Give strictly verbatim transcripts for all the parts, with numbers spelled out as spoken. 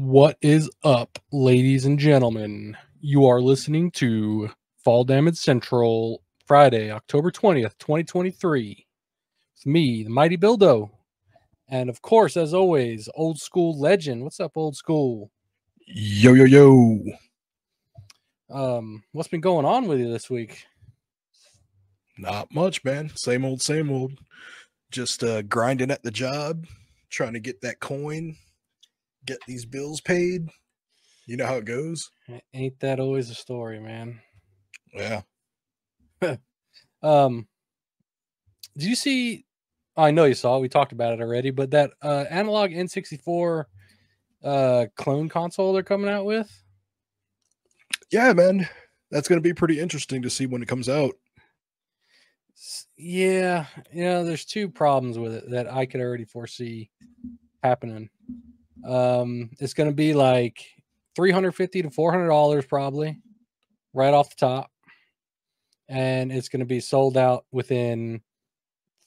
What is up, ladies and gentlemen? You are listening to Fall Damage Central, Friday, October twentieth, twenty twenty-three. It's me, the mighty Bildo. And of course, as always, old school legend. What's up, old school? Yo, yo, yo. Um, what's been going on with you this week? Not much, man. Same old, same old. Just uh, grinding at the job, trying to get that coin. Get these bills paid. You know how it goes. Ain't that always a story, man? Yeah. um. Did you see? I know you saw it. We talked about it already. But that uh, analog N sixty-four uh, clone console they're coming out with. Yeah, man. That's going to be pretty interesting to see when it comes out. Yeah. You know, there's two problems with it that I could already foresee happening. Um, it's going to be like three hundred fifty to four hundred dollars probably right off the top. And it's going to be sold out within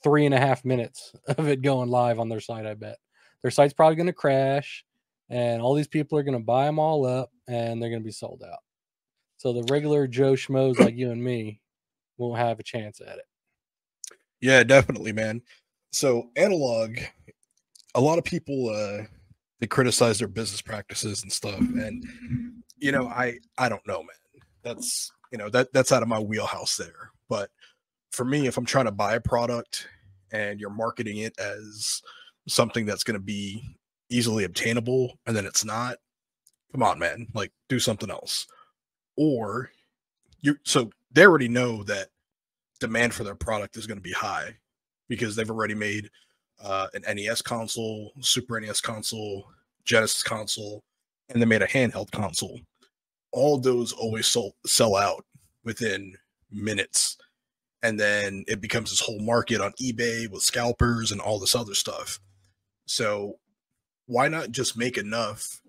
three and a half minutes of it going live on their site. I bet their site's probably going to crash and all these people are going to buy them all up and they're going to be sold out. So the regular Joe Schmoes like you and me won't have a chance at it. Yeah, definitely, man. So analog, a lot of people, uh, they criticize their business practices and stuff. And, you know, I, I don't know, man, that's, you know, that that's out of my wheelhouse there. But for me, if I'm trying to buy a product and you're marketing it as something that's going to be easily obtainable, and then it's not, come on, man, like do something else. Or you, so they already know that demand for their product is going to be high because they've already made Uh, an N E S console, Super N E S console, Genesis console, and they made a handheld console. All those always sold, sell out within minutes. And then it becomes this whole market on eBay with scalpers and all this other stuff. So why not just make enough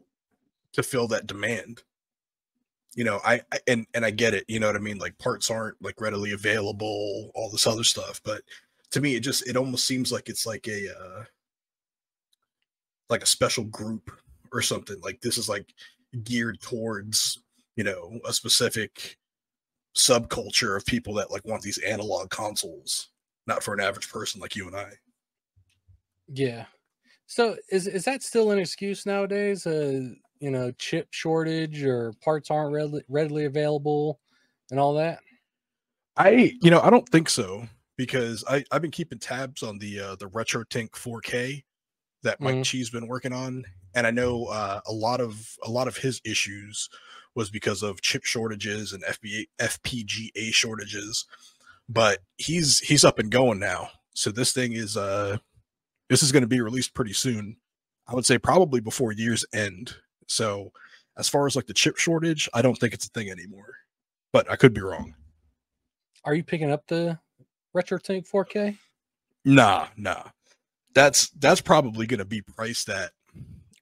to fill that demand? You know, I, I and, and I get it, you know what I mean? Like parts aren't like readily available, all this other stuff, but to me, it just, it almost seems like it's like a, uh, like a special group or something. Like this is like geared towards, you know, a specific subculture of people that like want these analog consoles, not for an average person like you and I. Yeah. So is, is that still an excuse nowadays? Uh, you know, chip shortage or parts aren't readily, readily available and all that? I, you know, I don't think so. Because I, I've been keeping tabs on the uh, the RetroTink four K that Mike mm. Chi's been working on, and I know uh, a lot of a lot of his issues was because of chip shortages and F P G A shortages. But he's he's up and going now, so this thing is uh this is going to be released pretty soon. I would say probably before year's end. So as far as like the chip shortage, I don't think it's a thing anymore, but I could be wrong. Are you picking up the RetroTink four K? Nah, nah. That's that's probably gonna be priced at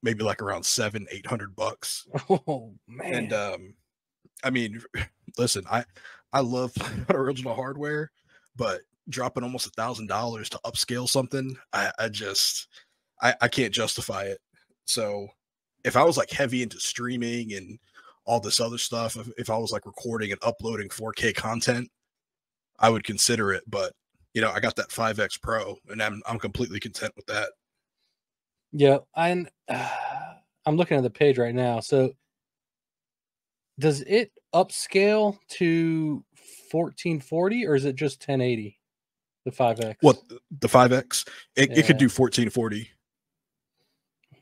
maybe like around seven, eight hundred bucks. Oh man. And um I mean, listen, I I love original hardware, but dropping almost a thousand dollars to upscale something, I, I just I, I can't justify it. So if I was like heavy into streaming and all this other stuff, if, if I was like recording and uploading four K content, I would consider it, but you know, I got that five X Pro, and I'm I'm completely content with that. Yeah, I'm uh, I'm looking at the page right now. So, does it upscale to fourteen forty, or is it just ten eighty? The five X. What the five X? It yeah. It could do fourteen forty.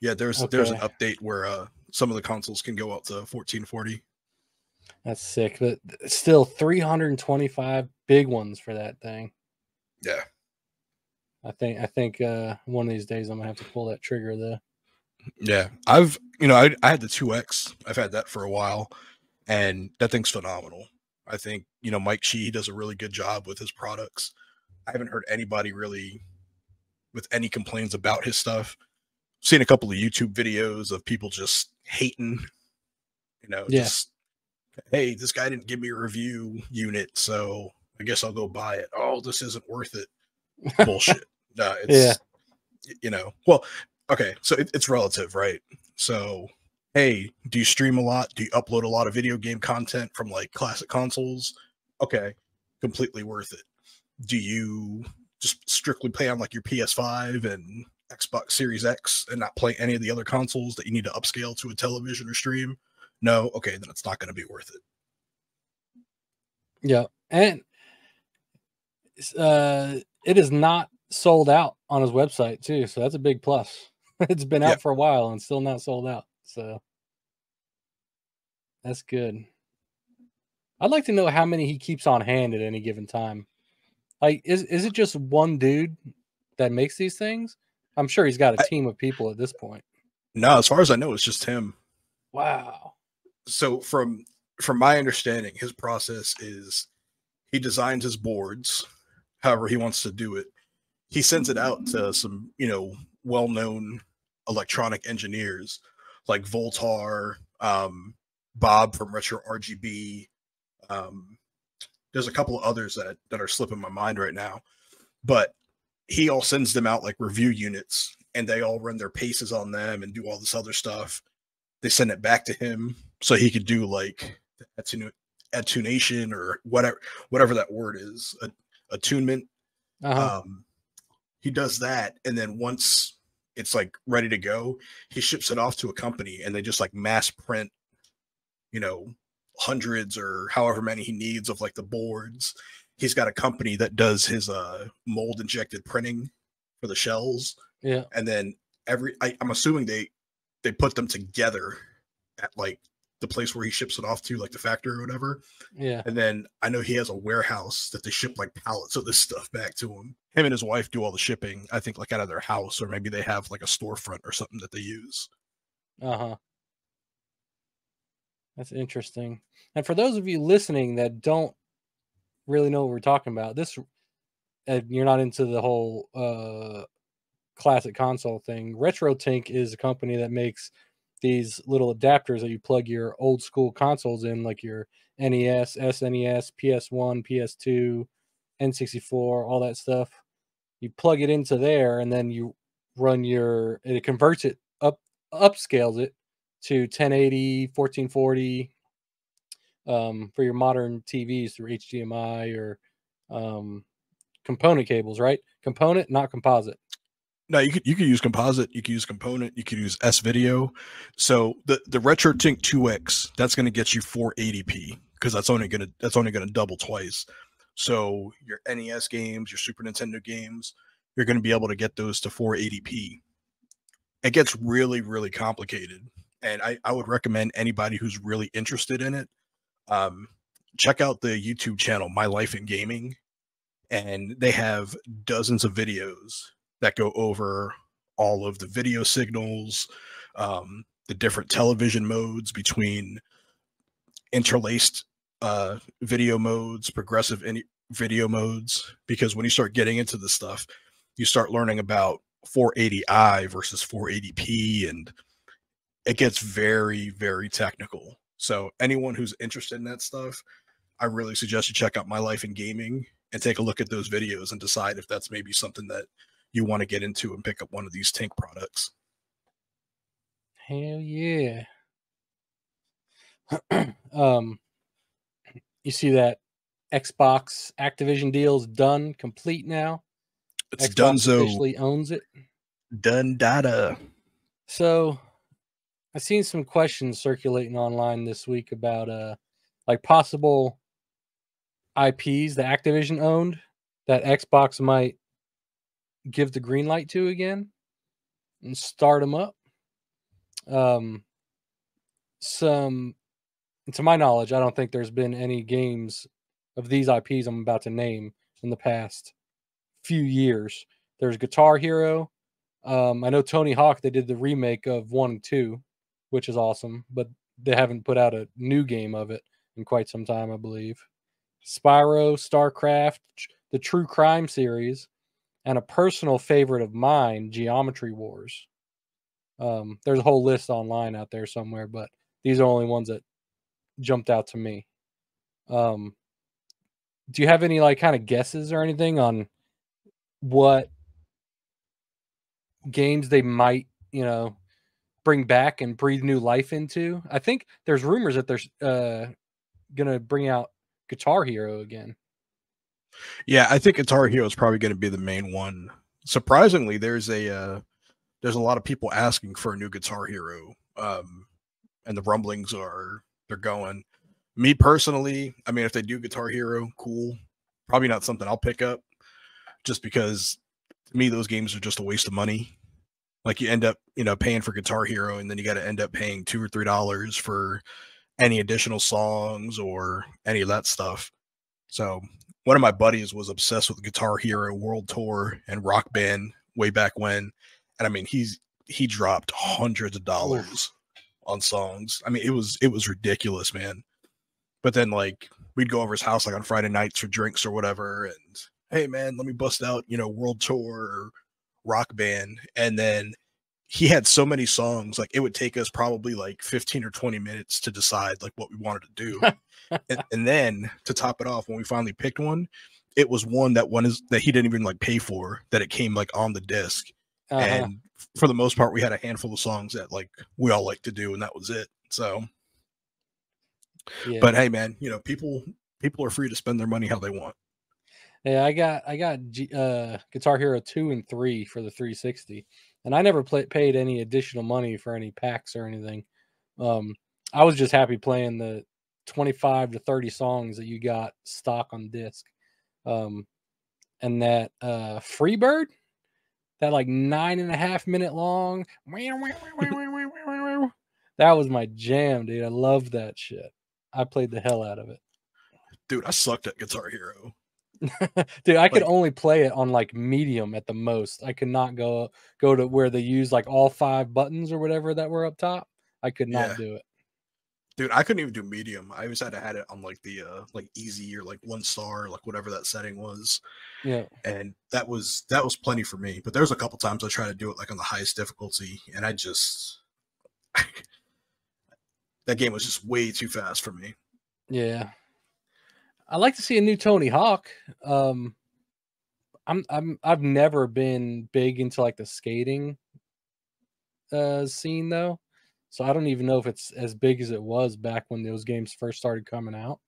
Yeah, there's okay. there's an update where uh, some of the consoles can go up to fourteen forty. That's sick, but still three hundred twenty-five big ones for that thing. Yeah. I think I think uh one of these days I'm gonna have to pull that trigger though. Yeah. I've you know, I I had the two X. I've had that for a while, and that thing's phenomenal. I think, you know, Mike Shee does a really good job with his products. I haven't heard anybody really with any complaints about his stuff. I've seen a couple of YouTube videos of people just hating, you know, yeah. just hey, this guy didn't give me a review unit, so I guess I'll go buy it. Oh, this isn't worth it. Bullshit. No, it's, yeah. you know, well, okay. So it, it's relative, right? So hey, do you stream a lot? Do you upload a lot of video game content from like classic consoles? Okay, completely worth it. Do you just strictly play on like your P S five and Xbox Series X and not play any of the other consoles that you need to upscale to a television or stream? No? Okay, then it's not going to be worth it. Yeah, and uh, it is not sold out on his website too, so that's a big plus. It's been out yeah. for a while and still not sold out, so that's good. I'd like to know how many he keeps on hand at any given time. Like, is is it just one dude that makes these things? I'm sure he's got a team I, of people at this point. No, as far as I know, it's just him. Wow. So from from my understanding, his process is he designs his boards however he wants to do it. He sends it out to some, you know, well-known electronic engineers like Voltar, um, Bob from Retro R G B. Um, there's a couple of others that, that are slipping my mind right now, but he all sends them out like review units, and they all run their paces on them and do all this other stuff. They send it back to him so he could do like attunation or whatever, whatever that word is, attunement. Uh-huh. Um, he does that, and then once it's like ready to go, he ships it off to a company, and they just like mass print, you know, hundreds or however many he needs of like the boards. He's got a company that does his uh mold injected printing for the shells. Yeah, and then every I, I'm assuming they they put them together at like the place where he ships it off to, like the factory or whatever. Yeah. And then I know he has a warehouse that they ship like pallets of this stuff back to him. Him and his wife do all the shipping, I think, like out of their house, or maybe they have like a storefront or something that they use. Uh-huh. That's interesting. And for those of you listening that don't really know what we're talking about, this, and you're not into the whole uh, classic console thing, RetroTink is a company that makes these little adapters that you plug your old school consoles in, like your N E S, S N E S, P S one, P S two, N sixty-four, all that stuff. You plug it into there, and then you run your, it converts it up, upscales it to ten eighty, fourteen forty um, for your modern T Vs through H D M I or um, component cables, right? Component, not composite. No, you could you could use composite, you could use component, you could use S video. So the the RetroTink two X, that's going to get you four eighty p, because that's only going to that's only going to double twice. So your N E S games, your Super Nintendo games, you're going to be able to get those to four eighty p. It gets really really complicated, and I I would recommend anybody who's really interested in it, um, check out the YouTube channel My Life in Gaming, and they have dozens of videos that go over all of the video signals, um, the different television modes between interlaced uh, video modes, progressive in video modes, because when you start getting into this stuff, you start learning about four eighty i versus four eighty p, and it gets very, very technical. So anyone who's interested in that stuff, I really suggest you check out My Life in Gaming and take a look at those videos and decide if that's maybe something that you want to get into and pick up one of these Tink products. Hell yeah. um, you see that Xbox Activision deal's done, complete now. It's Xbox donezo. Officially owns it. Done data. So I've seen some questions circulating online this week about uh, like possible I Ps that Activision owned that Xbox might give the green light to again and start them up. Um, some, to my knowledge, I don't think there's been any games of these I Ps I'm about to name in the past few years. There's Guitar Hero. Um, I know Tony Hawk, they did the remake of one and two, which is awesome, but they haven't put out a new game of it in quite some time, I believe. Spyro, Starcraft, the True Crime series, and a personal favorite of mine, Geometry Wars. Um, there's a whole list online out there somewhere, but these are only ones that jumped out to me. Um, do you have any like kind of guesses or anything on what games they might, you know, bring back and breathe new life into. I think there's rumors that they're uh, going to bring out Guitar Hero again. Yeah, I think Guitar Hero is probably going to be the main one. Surprisingly, there's a uh, there's a lot of people asking for a new Guitar Hero, um, and the rumblings are they're going. Me personally, I mean, if they do Guitar Hero, cool. Probably not something I'll pick up, just because to me those games are just a waste of money. Like, you end up, you know, paying for Guitar Hero, and then you got to end up paying two or three dollars for any additional songs or any of that stuff. So one of my buddies was obsessed with Guitar Hero World Tour and Rock Band way back when. And I mean, he's, he dropped hundreds of dollars on songs. I mean, it was, it was ridiculous, man. But then, like, we'd go over his house, like, on Friday nights for drinks or whatever. And, hey man, let me bust out, you know, World Tour or Rock Band. And then he had so many songs, like, it would take us probably like fifteen or twenty minutes to decide like what we wanted to do. and, and then to top it off, when we finally picked one, it was one that one is that he didn't even like pay for, that it came like on the disc. Uh-huh. And for the most part, we had a handful of songs that like we all like to do, and that was it. So, yeah. But hey man, you know, people, people are free to spend their money how they want. Yeah. I got, I got uh Guitar Hero two and three for the three sixty. And I never play, paid any additional money for any packs or anything. Um, I was just happy playing the twenty-five to thirty songs that you got stock on disc. Um, and that uh, Freebird, that like nine and a half minute long, that was my jam, dude. I loved that shit. I played the hell out of it. Dude, I sucked at Guitar Hero. Dude, I could like, only play it on like medium at the most. I could not go go to where they use like all five buttons or whatever that were up top. I could not yeah. do it. Dude, I couldn't even do medium. I always had to had it on like the uh like easy or like one star, like whatever that setting was. Yeah. And that was that was plenty for me. But there's a couple times I tried to do it like on the highest difficulty, and I just that game was just way too fast for me. Yeah. I'd like to see a new Tony Hawk. Um, I'm, I'm, I've never been big into like the skating uh, scene though. So I don't even know if it's as big as it was back when those games first started coming out.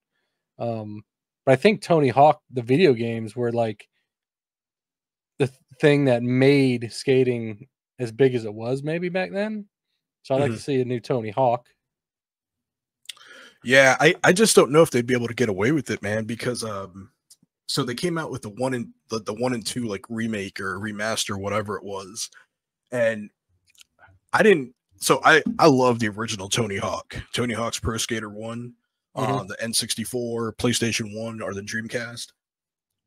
Um, but I think Tony Hawk, the video games, were like the th- thing that made skating as big as it was maybe back then. So I'd mm-hmm. like to see a new Tony Hawk. Yeah, I, I just don't know if they'd be able to get away with it, man, because um so they came out with the one and the, the one and two like remake or remaster, whatever it was. And I didn't so I, I love the original Tony Hawk. Tony Hawk's Pro Skater one on mm-hmm. uh, the N sixty-four, PlayStation One, or the Dreamcast.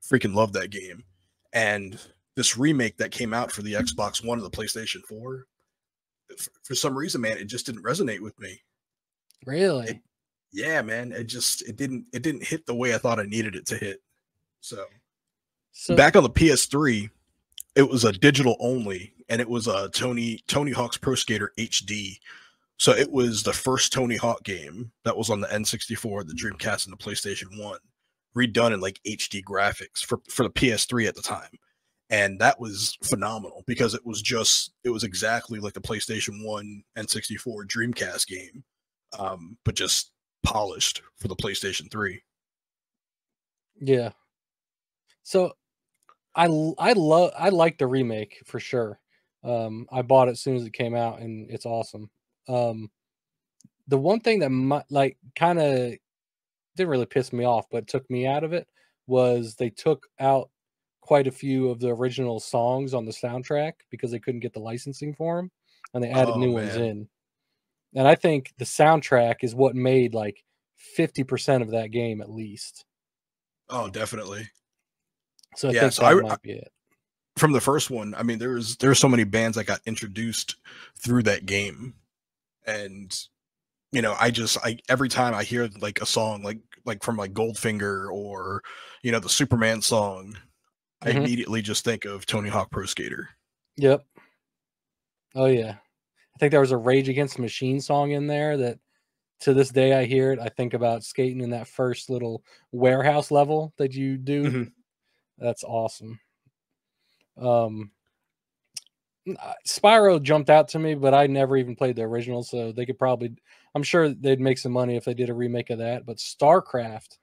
Freaking love that game. And this remake that came out for the Xbox One and the PlayStation Four, f- for some reason, man, it just didn't resonate with me. Really? It, Yeah, man, it just it didn't it didn't hit the way I thought I needed it to hit. So, so back on the P S three, it was a digital only, and it was a Tony Tony Hawk's Pro Skater H D. So it was the first Tony Hawk game that was on the N sixty-four, the Dreamcast, and the PlayStation One, redone in like H D graphics for for the P S three at the time, and that was phenomenal because it was just it was exactly like the PlayStation One, N sixty-four, Dreamcast game, um, but just polished for the PlayStation three. Yeah. So I I love I like the remake for sure. Um I bought it as soon as it came out, and it's awesome. Um the one thing that my, like kind of didn't really piss me off but took me out of it was they took out quite a few of the original songs on the soundtrack because they couldn't get the licensing for them, and they added oh, new man. ones in. And I think the soundtrack is what made like fifty percent of that game at least. Oh, definitely. So I yeah, think so that I, might be it. From the first one, I mean, there's there's so many bands that got introduced through that game. And you know, I just I every time I hear like a song like like from like Goldfinger or you know, the Superman song, mm-hmm. I immediately just think of Tony Hawk Pro Skater. Yep. Oh yeah. I think there was a Rage Against the Machine song in there that to this day I hear it. I think about skating in that first little warehouse level that you do. Mm-hmm. That's awesome. Um, Spyro jumped out to me, but I never even played the original, so they could probably, I'm sure they'd make some money if they did a remake of that. But Starcraft,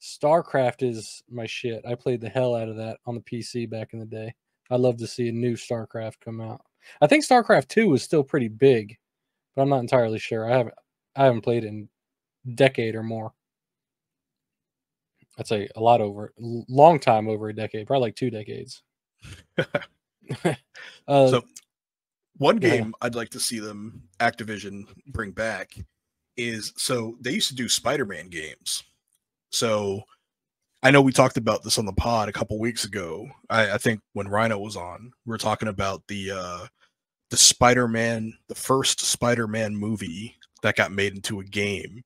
Starcraft is my shit. I played the hell out of that on the P C back in the day. I'd love to see a new Starcraft come out. I think Starcraft two is still pretty big, but I'm not entirely sure. I haven't, I haven't played in a decade or more. I'd say a lot over, long time over a decade, probably like two decades. uh, so one game yeah. I'd like to see them, Activision, bring back is, so they used to do Spider-Man games. So I know we talked about this on the pod a couple weeks ago. I, I think when Rhino was on, we were talking about the uh, the Spider-Man, the first Spider-Man movie that got made into a game,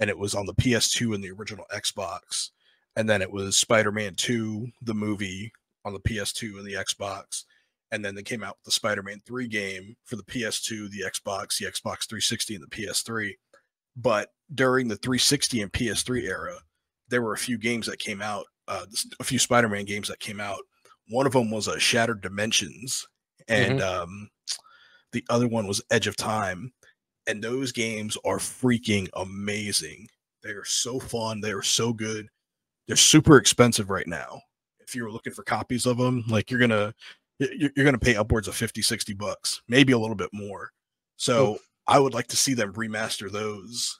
and it was on the P S two and the original Xbox, and then it was Spider-Man two, the movie, on the P S two and the Xbox, and then they came out with the Spider-Man three game for the P S two, the Xbox, the Xbox three sixty, and the P S three. But during the three sixty and P S three era, there were a few games that came out, uh, a few Spider-Man games that came out. One of them was a uh, Shattered Dimensions, and mm-hmm. um, the other one was Edge of Time. And those games are freaking amazing. They are so fun. They are so good. They're super expensive right now. If you were looking for copies of them, like you're gonna, you're gonna pay upwards of fifty, sixty bucks, maybe a little bit more. So Oof. I would like to see them remaster those,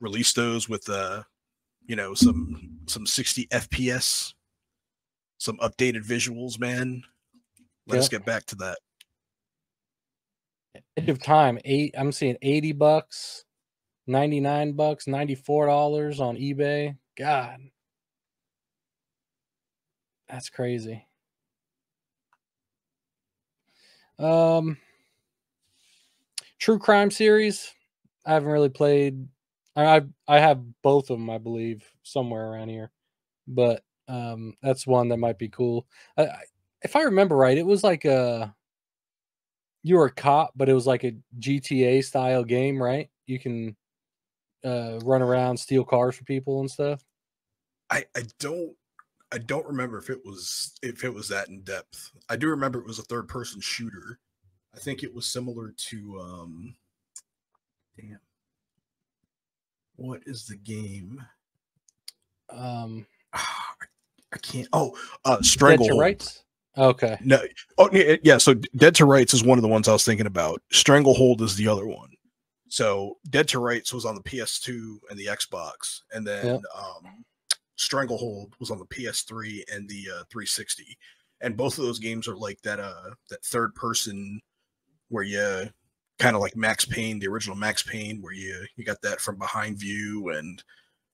release those with uh you know, some some sixty F P S, some updated visuals, man. Let's yeah. get back to that. Edge of Time, eight. I'm seeing eighty bucks, ninety-nine bucks, ninety-four dollars on eBay. God, that's crazy. Um, True Crime series. I haven't really played. I I have both of them, I believe, somewhere around here, but um, that's one that might be cool. I, I, if I remember right, it was like a, you were a cop, but it was like a G T A style game, right? You can uh, run around, steal cars for people and stuff. I I don't I don't remember if it was if it was that in depth. I do remember it was a third person shooter. I think it was similar to um, damn. What is the game? Um, I can't. Oh, uh, Stranglehold. Dead to Rights? Okay. No. Oh, yeah. So Dead to Rights is one of the ones I was thinking about. Stranglehold is the other one. So Dead to Rights was on the P S two and the Xbox, and then yep. um, Stranglehold was on the P S three and the uh, three sixty. And both of those games are like that. Uh, that third person where you. Kind of like Max Payne, the original Max Payne, where you you got that from behind view and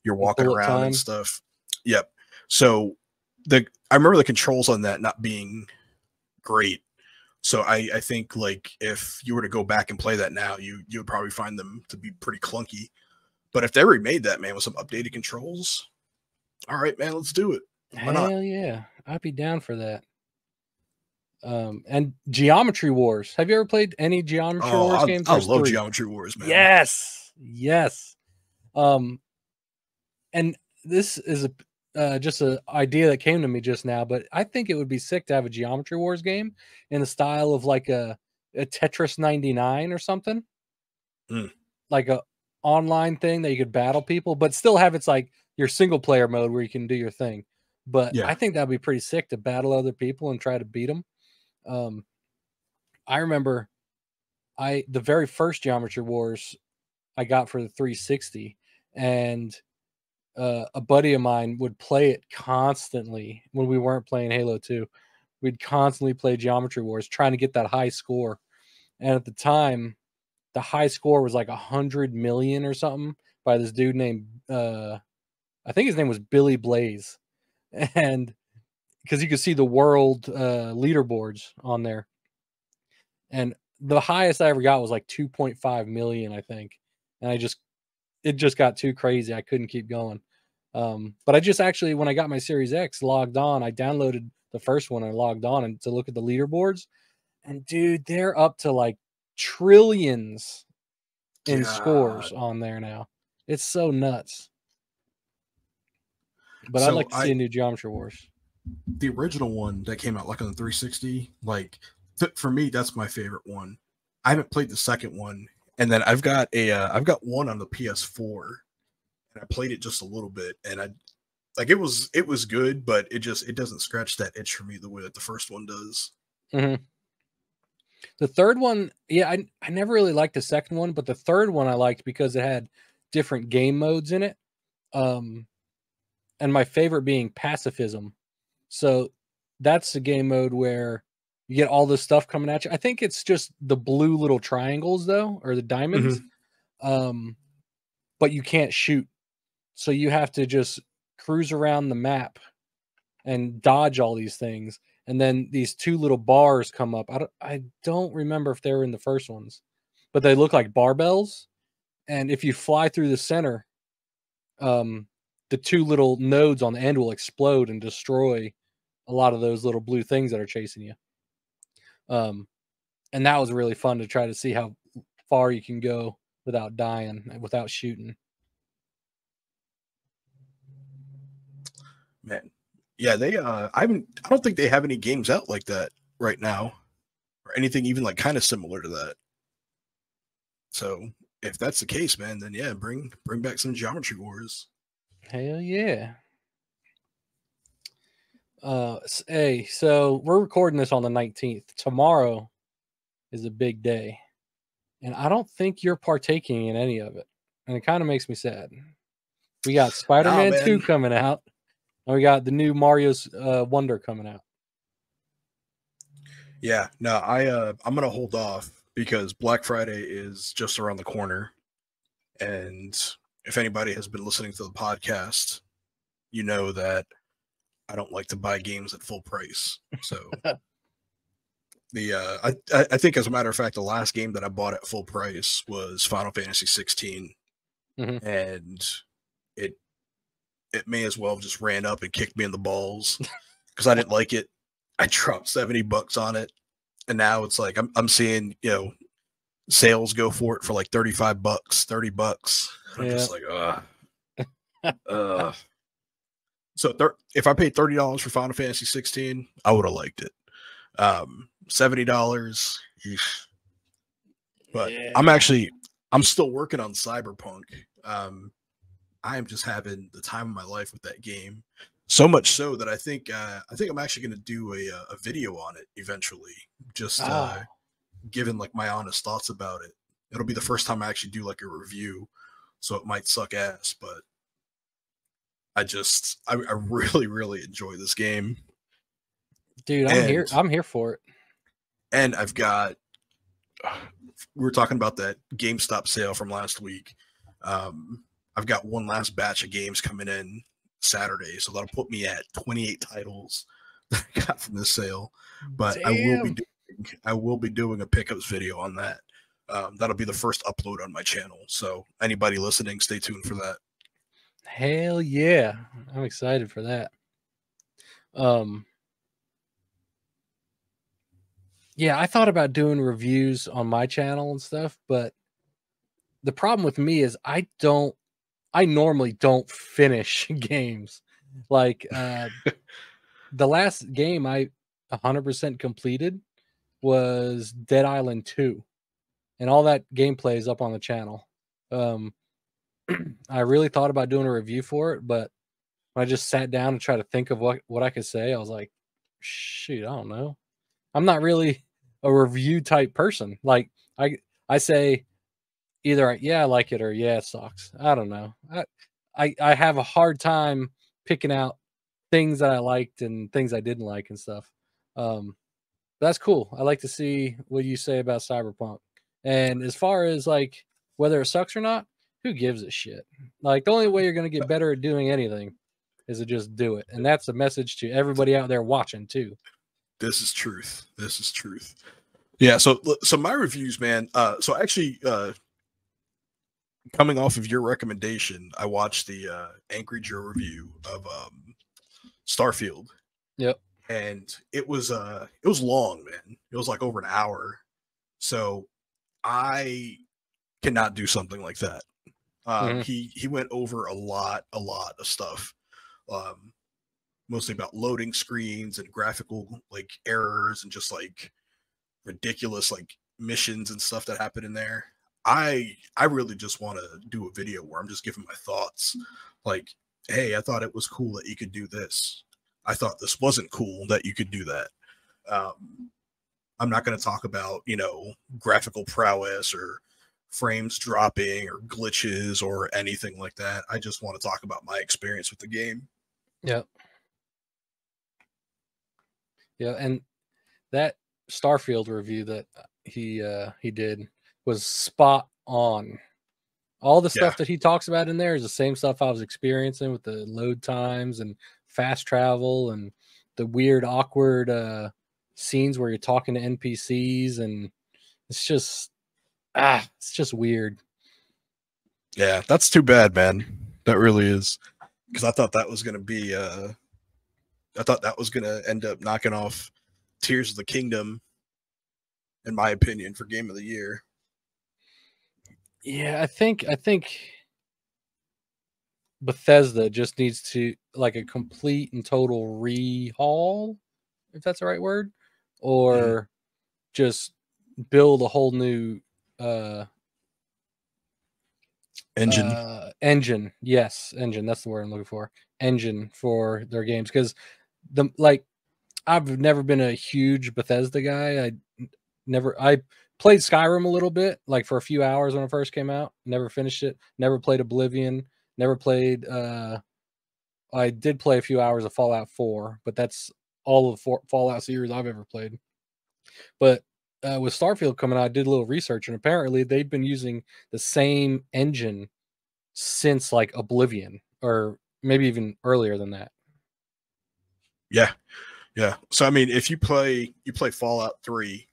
you're walking around time. And stuff. Yep. So the I remember the controls on that not being great. So I I think like if you were to go back and play that now, you you would probably find them to be pretty clunky. But if they remade that, man, with some updated controls, all right, man, let's do it. Why Hell not? Yeah, I'd be down for that. Um and Geometry Wars. Have you ever played any Geometry oh, Wars I, games? I love three? Geometry Wars, man. Yes, yes. Um, and this is a uh, just an idea that came to me just now, but I think it would be sick to have a Geometry Wars game in the style of like a, a Tetris ninety-nine or something, mm. like a online thing that you could battle people, but still have it's like your single player mode where you can do your thing. But yeah. I think that'd be pretty sick to battle other people and try to beat them. Um, I remember I, the very first Geometry Wars I got for the three sixty, and, uh, a buddy of mine would play it constantly when we weren't playing Halo two, we'd constantly play Geometry Wars trying to get that high score. And at the time the high score was like a hundred million or something by this dude named, uh, I think his name was Billy Blaze. And because you could see the world uh, leaderboards on there. And the highest I ever got was like two point five million, I think. And I just, it just got too crazy. I couldn't keep going. Um, but I just actually, when I got my Series X logged on, I downloaded the first one and logged on and to look at the leaderboards. And dude, they're up to like trillions in God. Scores on there now. It's so nuts. But so I'd like to see I... a new Geometry Wars. The original one that came out like on the three sixty, like for me, that's my favorite one. I haven't played the second one, and then I've got a uh, I've got one on the P S four, and I played it just a little bit, and I like it was it was good, but it just it doesn't scratch that itch for me the way that the first one does. Mm-hmm. The third one, yeah, I I never really liked the second one, but the third one I liked because it had different game modes in it. Um, and my favorite being pacifism. So that's the game mode where you get all this stuff coming at you. I think it's just the blue little triangles though, or the diamonds. Mm-hmm. Um, but you can't shoot. So you have to just cruise around the map and dodge all these things. And then these two little bars come up. I don't, I don't remember if they were in the first ones, but they look like barbells. And if you fly through the center, um, the two little nodes on the end will explode and destroy a lot of those little blue things that are chasing you. Um, and that was really fun to try to see how far you can go without dying and without shooting. Man. Yeah, they. Uh, I haven't. I don't think they have any games out like that right now, or anything even like kind of similar to that. So if that's the case, man, then yeah, bring bring back some Geometry Wars. Hell yeah. Uh, hey, so we're recording this on the nineteenth. Tomorrow is a big day, and I don't think you're partaking in any of it, and it kind of makes me sad. We got Spider-Man nah, two coming out. And we got the new Mario's uh, Wonder coming out. Yeah, no, I uh, I'm gonna hold off because Black Friday is just around the corner, and if anybody has been listening to the podcast, you know that I don't like to buy games at full price. So the uh, I I think as a matter of fact, the last game that I bought at full price was Final Fantasy sixteen, mm-hmm. and it. It may as well have just ran up and kicked me in the balls because I didn't like it. I dropped seventy bucks on it. And now it's like, I'm, I'm seeing, you know, sales go for it for like thirty-five bucks, thirty bucks. And yeah. I'm just like, uh, uh, so if I paid thirty dollars for Final Fantasy sixteen, I would have liked it. Um, seventy dollars. Eesh. But yeah. I'm actually, I'm still working on Cyberpunk. Um, I am just having the time of my life with that game, so much so that I think uh, I think I'm actually going to do a a video on it eventually. Just ah. uh, giving like my honest thoughts about it. It'll be the first time I actually do like a review, so it might suck ass, but I just I, I really really enjoy this game, dude. I'm and, here. I'm here for it. And I've got we were talking about that GameStop sale from last week. Um, I've got one last batch of games coming in Saturday, so that'll put me at twenty-eight titles that I got from this sale. But Damn. I will be doing, I will be doing a pickups video on that. Um, that'll be the first upload on my channel. So anybody listening, stay tuned for that. Hell yeah, I'm excited for that. Um, yeah, I thought about doing reviews on my channel and stuff, but the problem with me is I don't. I normally don't finish games. Like uh, the last game I one hundred percent completed was Dead Island two, and all that gameplay is up on the channel. Um, I really thought about doing a review for it, but when I just sat down and tried to think of what, what I could say, I was like, shoot, I don't know. I'm not really a review type person. Like I, I say, either yeah, I like it or yeah, it sucks. I don't know. I, I I have a hard time picking out things that I liked and things I didn't like and stuff. Um, that's cool. I like to see what you say about Cyberpunk. And as far as like whether it sucks or not, who gives a shit? Like the only way you're gonna get better at doing anything is to just do it. And that's a message to everybody out there watching too. This is truth. This is truth. Yeah. So so my reviews, man. Uh, so actually. Uh, Coming off of your recommendation, I watched the uh, Angry Joe review of um, Starfield. Yep, and it was uh, it was long, man. It was like over an hour, so I cannot do something like that. Um, mm-hmm. He he went over a lot, a lot of stuff, um, mostly about loading screens and graphical like errors and just like ridiculous like missions and stuff that happen in there. I I really just want to do a video where I'm just giving my thoughts. Like, hey, I thought it was cool that you could do this. I thought this wasn't cool that you could do that. Um, I'm not going to talk about, you know, graphical prowess or frames dropping or glitches or anything like that. I just want to talk about my experience with the game. Yeah. Yeah, and that Starfield review that he uh, he did was spot on. All the stuff yeah. that he talks about in there is the same stuff I was experiencing with the load times and fast travel and the weird, awkward uh, scenes where you're talking to N P Cs, and it's just ah, it's just weird. Yeah, that's too bad, man. That really is, because I thought that was gonna be, uh, I thought that was gonna end up knocking off Tears of the Kingdom, in my opinion, for Game of the Year. Yeah, I think I think Bethesda just needs to like a complete and total rehaul, if that's the right word, or yeah. just build a whole new uh, engine. Uh, engine, yes, engine. That's the word I'm looking for. Engine for their games, because the like I've never been a huge Bethesda guy. I never I. Played Skyrim a little bit, like for a few hours when it first came out. Never finished it. Never played Oblivion. Never played... Uh, I did play a few hours of Fallout four, but that's all of the Fallout series I've ever played. But uh, with Starfield coming out, I did a little research, and apparently they've been using the same engine since like Oblivion, or maybe even earlier than that. Yeah. Yeah. So, I mean, if you play, you play Fallout three,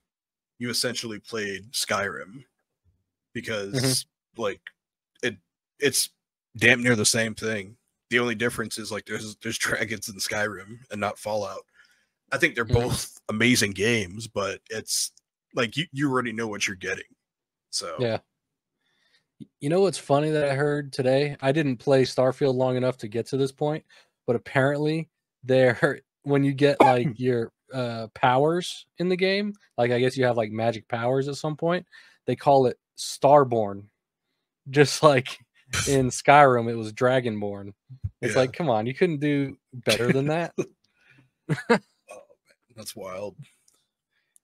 you essentially played Skyrim, because mm-hmm. like it it's damn near the same thing. The only difference is like there's there's dragons in Skyrim and not Fallout. I think they're mm-hmm. both amazing games, but it's like you, you already know what you're getting. So yeah. You know what's funny that I heard today? I didn't play Starfield long enough to get to this point, but apparently they're when you get like your uh powers in the game, like I guess you have like magic powers at some point, they call it Starborn, just like in Skyrim it was Dragonborn. It's yeah. like, come on, you couldn't do better than that. Oh, man, that's wild.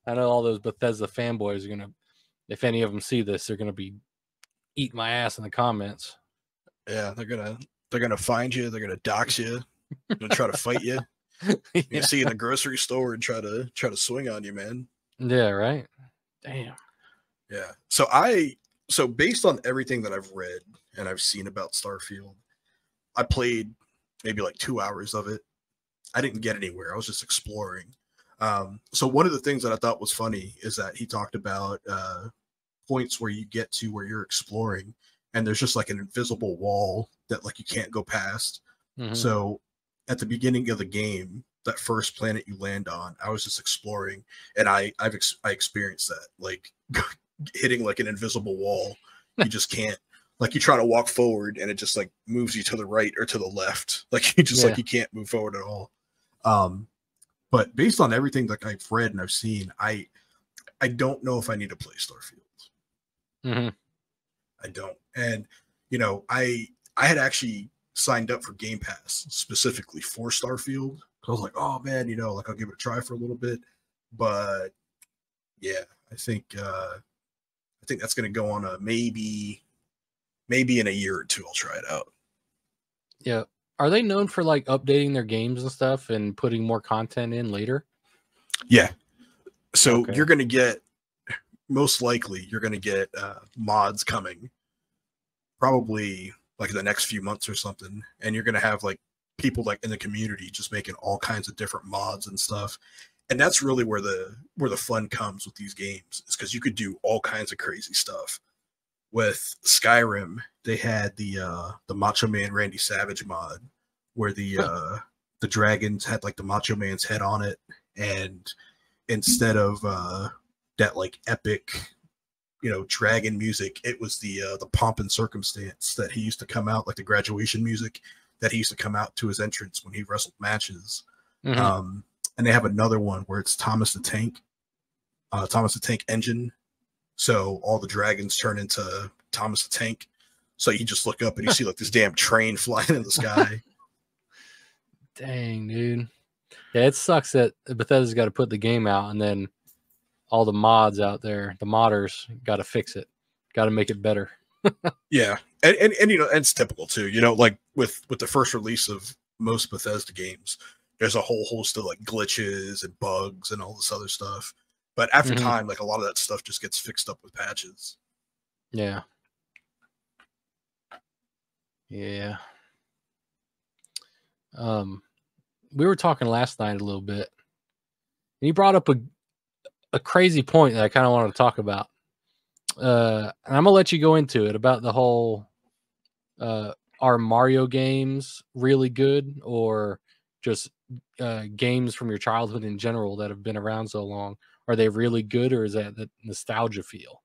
I know all those Bethesda fanboys are gonna, if any of them see this, they're gonna be eating my ass in the comments. Yeah, they're gonna they're gonna find you, they're gonna dox you, they're gonna try to fight you. You yeah. see in the grocery store and try to try to swing on you, man. Yeah, right. Damn. Yeah. So I so based on everything that I've read and I've seen about Starfield, I played maybe like two hours of it. I didn't get anywhere. I was just exploring. Um, so one of the things that I thought was funny is that he talked about uh, points where you get to where you're exploring, and there's just like an invisible wall that like you can't go past. Mm-hmm. So at the beginning of the game, that first planet you land on, I was just exploring, and I I've ex I experienced that, like hitting like an invisible wall. You just can't, like you try to walk forward and it just like moves you to the right or to the left. Like you just yeah. like you can't move forward at all. Um, but based on everything that I've read and I've seen, I I don't know if I need to play Starfield. Mm-hmm. I don't, and you know, I I had actually signed up for Game Pass specifically for Starfield. I was like, oh man, you know, like I'll give it a try for a little bit. But yeah, I think uh I think that's gonna go on a maybe maybe in a year or two I'll try it out. Yeah. Are they known for like updating their games and stuff and putting more content in later? Yeah. So okay. you're gonna get, most likely you're gonna get uh mods coming probably like in the next few months or something, and you're going to have like people like in the community just making all kinds of different mods and stuff. And that's really where the, where the fun comes with these games, is because you could do all kinds of crazy stuff. With Skyrim, they had the, uh, the Macho Man Randy Savage mod, where the, uh, the dragons had like the Macho Man's head on it. And instead of, uh, that like epic, you know, dragon music, it was the uh, the pomp and circumstance that he used to come out, like the graduation music that he used to come out to his entrance when he wrestled matches. Mm-hmm. Um, and they have another one where it's Thomas the Tank. uh, Thomas the Tank Engine. So all the dragons turn into Thomas the Tank. So you just look up and you see like this damn train flying in the sky. Dang, dude. Yeah, it sucks that Bethesda's got to put the game out and then all the mods out there, the modders, got to fix it. Got to make it better. Yeah. And, and, and, you know, it's typical too, you know, like with, with the first release of most Bethesda games, there's a whole host of like glitches and bugs and all this other stuff. But after mm-hmm. time, like a lot of that stuff just gets fixed up with patches. Yeah. Yeah. Um, we were talking last night a little bit, and you brought up a, a crazy point that I kind of wanted to talk about. Uh, and I'm going to let you go into it about the whole, uh, are Mario games really good, or just uh, games from your childhood in general that have been around so long? Are they really good, or is that the nostalgia feel?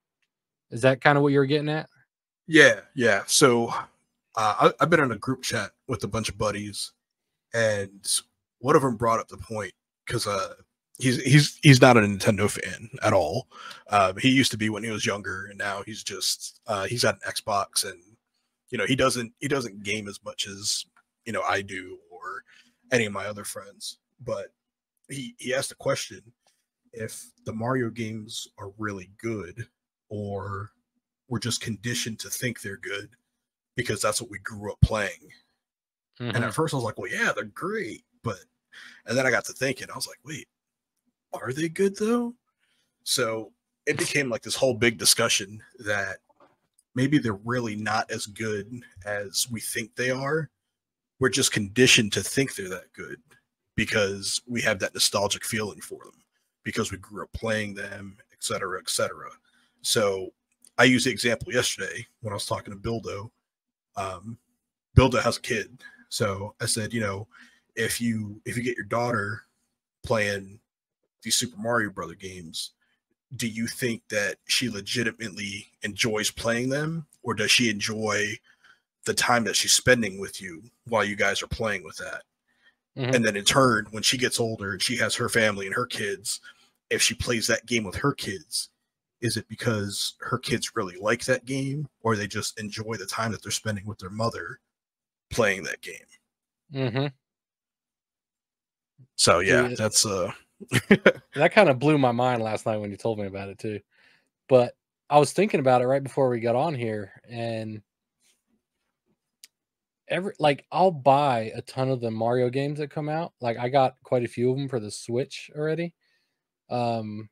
Is that kind of what you're getting at? Yeah. Yeah. So uh, I, I've been in a group chat with a bunch of buddies, and one of them brought up the point, because uh, he's he's he's not a Nintendo fan at all. Uh, he used to be when he was younger, and now he's just uh, he's got an Xbox, and you know he doesn't he doesn't game as much as you know I do or any of my other friends. But he he asked a question: if the Mario games are really good, or we're just conditioned to think they're good because that's what we grew up playing. Mm-hmm. And at first I was like, well, yeah, they're great, but and then I got to thinking, I was like, wait. Are they good though? So it became like this whole big discussion that maybe they're really not as good as we think they are. We're just conditioned to think they're that good because we have that nostalgic feeling for them because we grew up playing them, et cetera, et cetera. So I used the example yesterday when I was talking to Bildo. Um, Bildo has a kid. So I said, you know, if you, if you get your daughter playing these Super Mario Brother games, do you think that she legitimately enjoys playing them, or does she enjoy the time that she's spending with you while you guys are playing with that? Mm-hmm. And then in turn, when she gets older and she has her family and her kids, if she plays that game with her kids, is it because her kids really like that game, or they just enjoy the time that they're spending with their mother playing that game? Mm-hmm. So yeah, that's uh that kind of blew my mind last night when you told me about it too. But I was thinking about it right before we got on here, and every like I'll buy a ton of the Mario games that come out. Like I got quite a few of them for the Switch already. Um,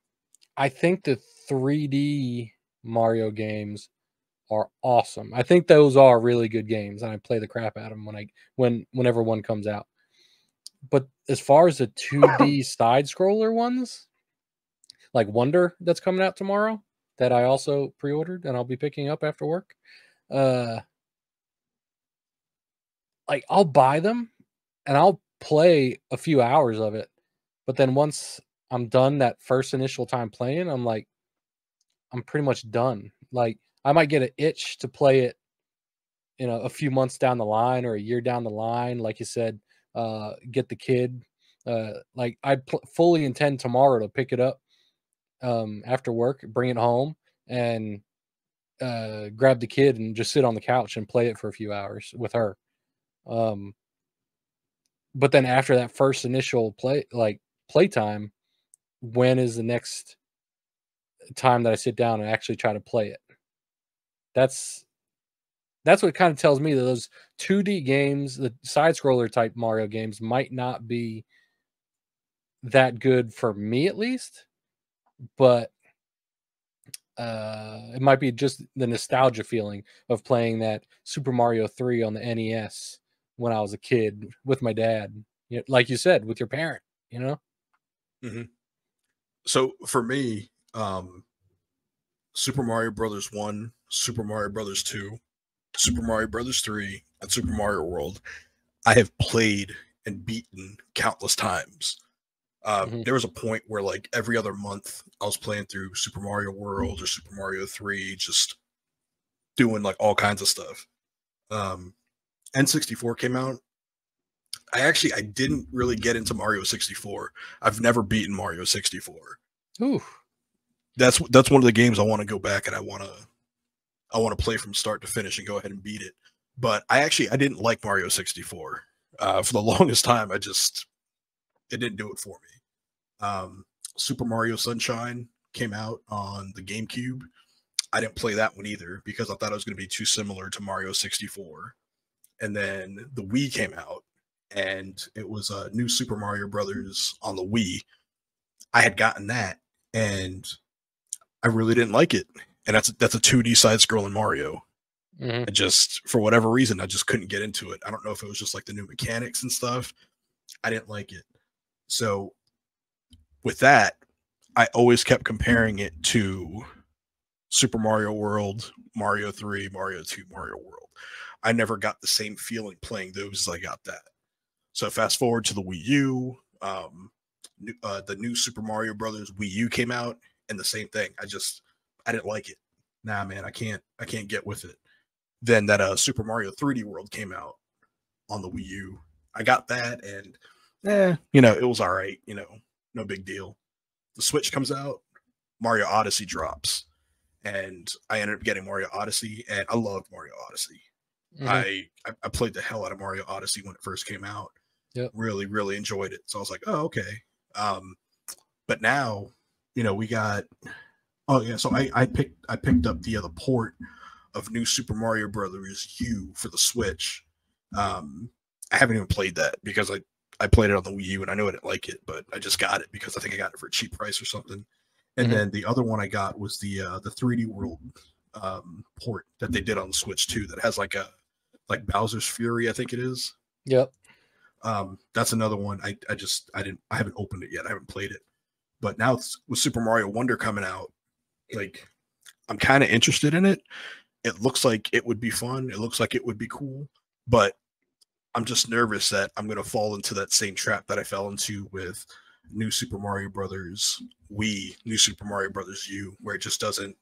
I think the three D Mario games are awesome. I think those are really good games, and I play the crap out of them when I when whenever one comes out. But as far as the two D side scroller ones, like Wonder that's coming out tomorrow that I also pre-ordered and I'll be picking up after work. Uh, like I'll buy them and I'll play a few hours of it. But then once I'm done that first initial time playing, I'm like, I'm pretty much done. Like I might get an itch to play it, you know, a few months down the line or a year down the line. Like you said, Uh, get the kid. Uh, like I fully intend tomorrow to pick it up um, after work, bring it home, and uh, grab the kid and just sit on the couch and play it for a few hours with her. Um, but then after that first initial play, like playtime, when is the next time that I sit down and actually try to play it? That's That's what kind of tells me that those two D games, the side-scroller type Mario games, might not be that good for me at least, but uh, it might be just the nostalgia feeling of playing that Super Mario three on the N E S when I was a kid with my dad, you know, like you said, with your parent, you know? Mm-hmm. So for me, um, Super Mario Brothers one, Super Mario Brothers two, Super Mario Brothers three and Super Mario World, I have played and beaten countless times. Um, mm-hmm. There was a point where like every other month I was playing through Super Mario World or Super Mario three, just doing like all kinds of stuff. Um, N sixty-four came out. I actually, I didn't really get into Mario sixty-four. I've never beaten Mario sixty-four. Ooh. that's that's one of the games I want to go back and I want to I want to play from start to finish and go ahead and beat it. But I actually I didn't like Mario sixty-four uh, for the longest time. I just it didn't do it for me. Um, Super Mario Sunshine came out on the GameCube. I didn't play that one either because I thought it was going to be too similar to Mario sixty-four. And then the Wii came out, and it was a uh, new Super Mario Brothers on the Wii. I had gotten that, and I really didn't like it. And that's that's a two D side-scrolling Mario. Mm-hmm. I just, for whatever reason, I just couldn't get into it. I don't know if it was just like the new mechanics and stuff. I didn't like it. So with that, I always kept comparing it to Super Mario World, Mario three, Mario two, Mario World. I never got the same feeling playing those as I got that. So fast forward to the Wii U, um, uh, the new Super Mario Brothers Wii U came out, and the same thing. I just, I didn't like it. Nah, man, I can't, I can't get with it. Then that uh, Super Mario three D World came out on the Wii U. I got that, and eh, you know, it was all right. You know, no big deal. The Switch comes out, Mario Odyssey drops, and I ended up getting Mario Odyssey, and I loved Mario Odyssey. Mm-hmm. I I played the hell out of Mario Odyssey when it first came out. Yep. Really, really enjoyed it. So I was like, oh, okay. Um, but now, you know, we got, oh yeah. So I, I picked, I picked up the other port of new Super Mario Brothers U for the Switch. Um, I haven't even played that because I, I played it on the Wii U and I know I didn't like it, but I just got it because I think I got it for a cheap price or something. And mm-hmm. then the other one I got was the, uh, the three D World, um, port that they did on the Switch too. That has like a, like Bowser's Fury, I think it is. Yep. Um, that's another one. I, I just, I didn't, I haven't opened it yet. I haven't played it, but now it's, with Super Mario Wonder coming out, like I'm kind of interested in it. It looks like it would be fun. It looks like it would be cool, but I'm just nervous that I'm going to fall into that same trap that I fell into with new Super Mario Brothers Wii, new Super Mario Brothers U, where it just doesn't,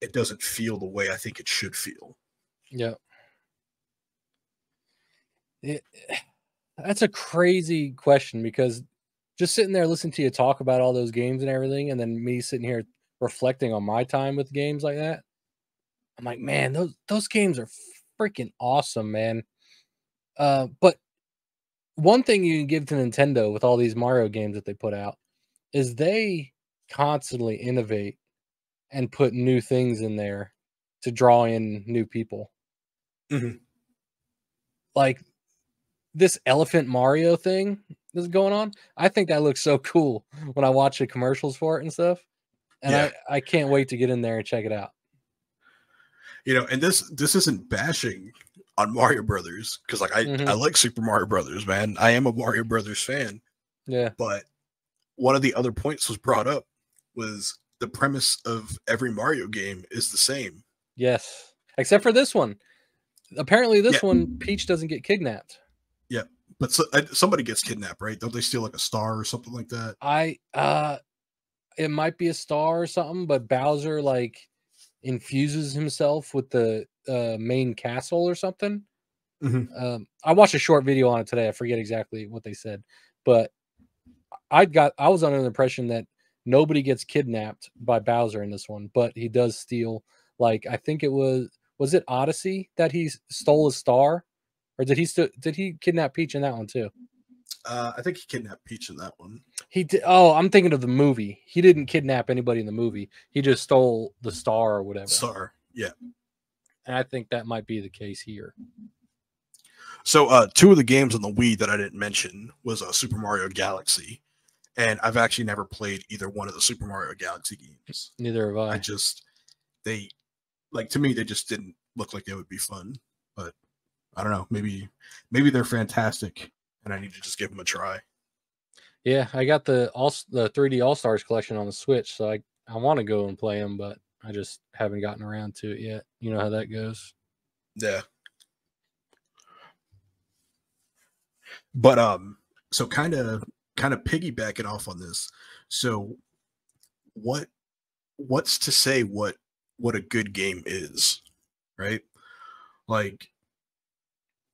it doesn't feel the way I think it should feel. Yeah. It, that's a crazy question because just sitting there listening to you talk about all those games and everything, and then me sitting here reflecting on my time with games like that, I'm like, man, those those games are freaking awesome, man. Uh, but one thing you can give to Nintendo with all these Mario games that they put out is they constantly innovate and put new things in there to draw in new people. Mm-hmm. Like this elephant Mario thing that's going on, I think that looks so cool when I watch the commercials for it and stuff. And yeah. I, I can't wait to get in there and check it out. You know, and this this isn't bashing on Mario Brothers, because like I, mm-hmm. I like Super Mario Brothers, man. I am a Mario Brothers fan. Yeah. But one of the other points was brought up was the premise of every Mario game is the same. Yes. Except for this one. Apparently this yeah. one, Peach doesn't get kidnapped. Yeah, but so, uh, somebody gets kidnapped, right? Don't they steal like a star or something like that? I, uh, it might be a star or something, but Bowser like infuses himself with the uh, main castle or something. Mm-hmm. Um, I watched a short video on it today. I forget exactly what they said, but I got I was under the impression that nobody gets kidnapped by Bowser in this one, but he does steal. Like I think it was was it Odyssey that he stole a star. Or did he still did he kidnap Peach in that one too? Uh, I think he kidnapped Peach in that one. He did. Oh, I'm thinking of the movie. He didn't kidnap anybody in the movie. He just stole the star or whatever. Star, yeah. And I think that might be the case here. So, uh, two of the games on the Wii that I didn't mention was uh, Super Mario Galaxy, and I've actually never played either one of the Super Mario Galaxy games. Neither have I. I just they like to me they just didn't look like they would be fun, but. I don't know. Maybe, maybe they're fantastic, and I need to just give them a try. Yeah, I got the all the three D All Stars collection on the Switch, so I I want to go and play them, but I just haven't gotten around to it yet. You know how that goes. Yeah. But um, so kind of kind of piggybacking off on this. So, what what's to say what what a good game is, right? Like.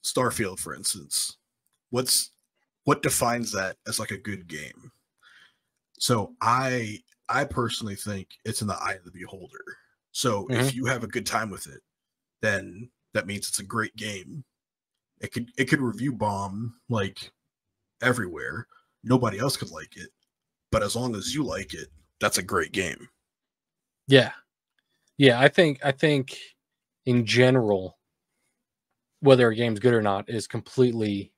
Starfield, for instance, what's what defines that as like a good game? So I I personally think it's in the eye of the beholder. So mm-hmm. if you have a good time with it, then that means it's a great game. It could it could review bomb like everywhere. Nobody else could like it, but as long as you like it, that's a great game. Yeah, yeah. I think I think in general, whether a game's good or not is completely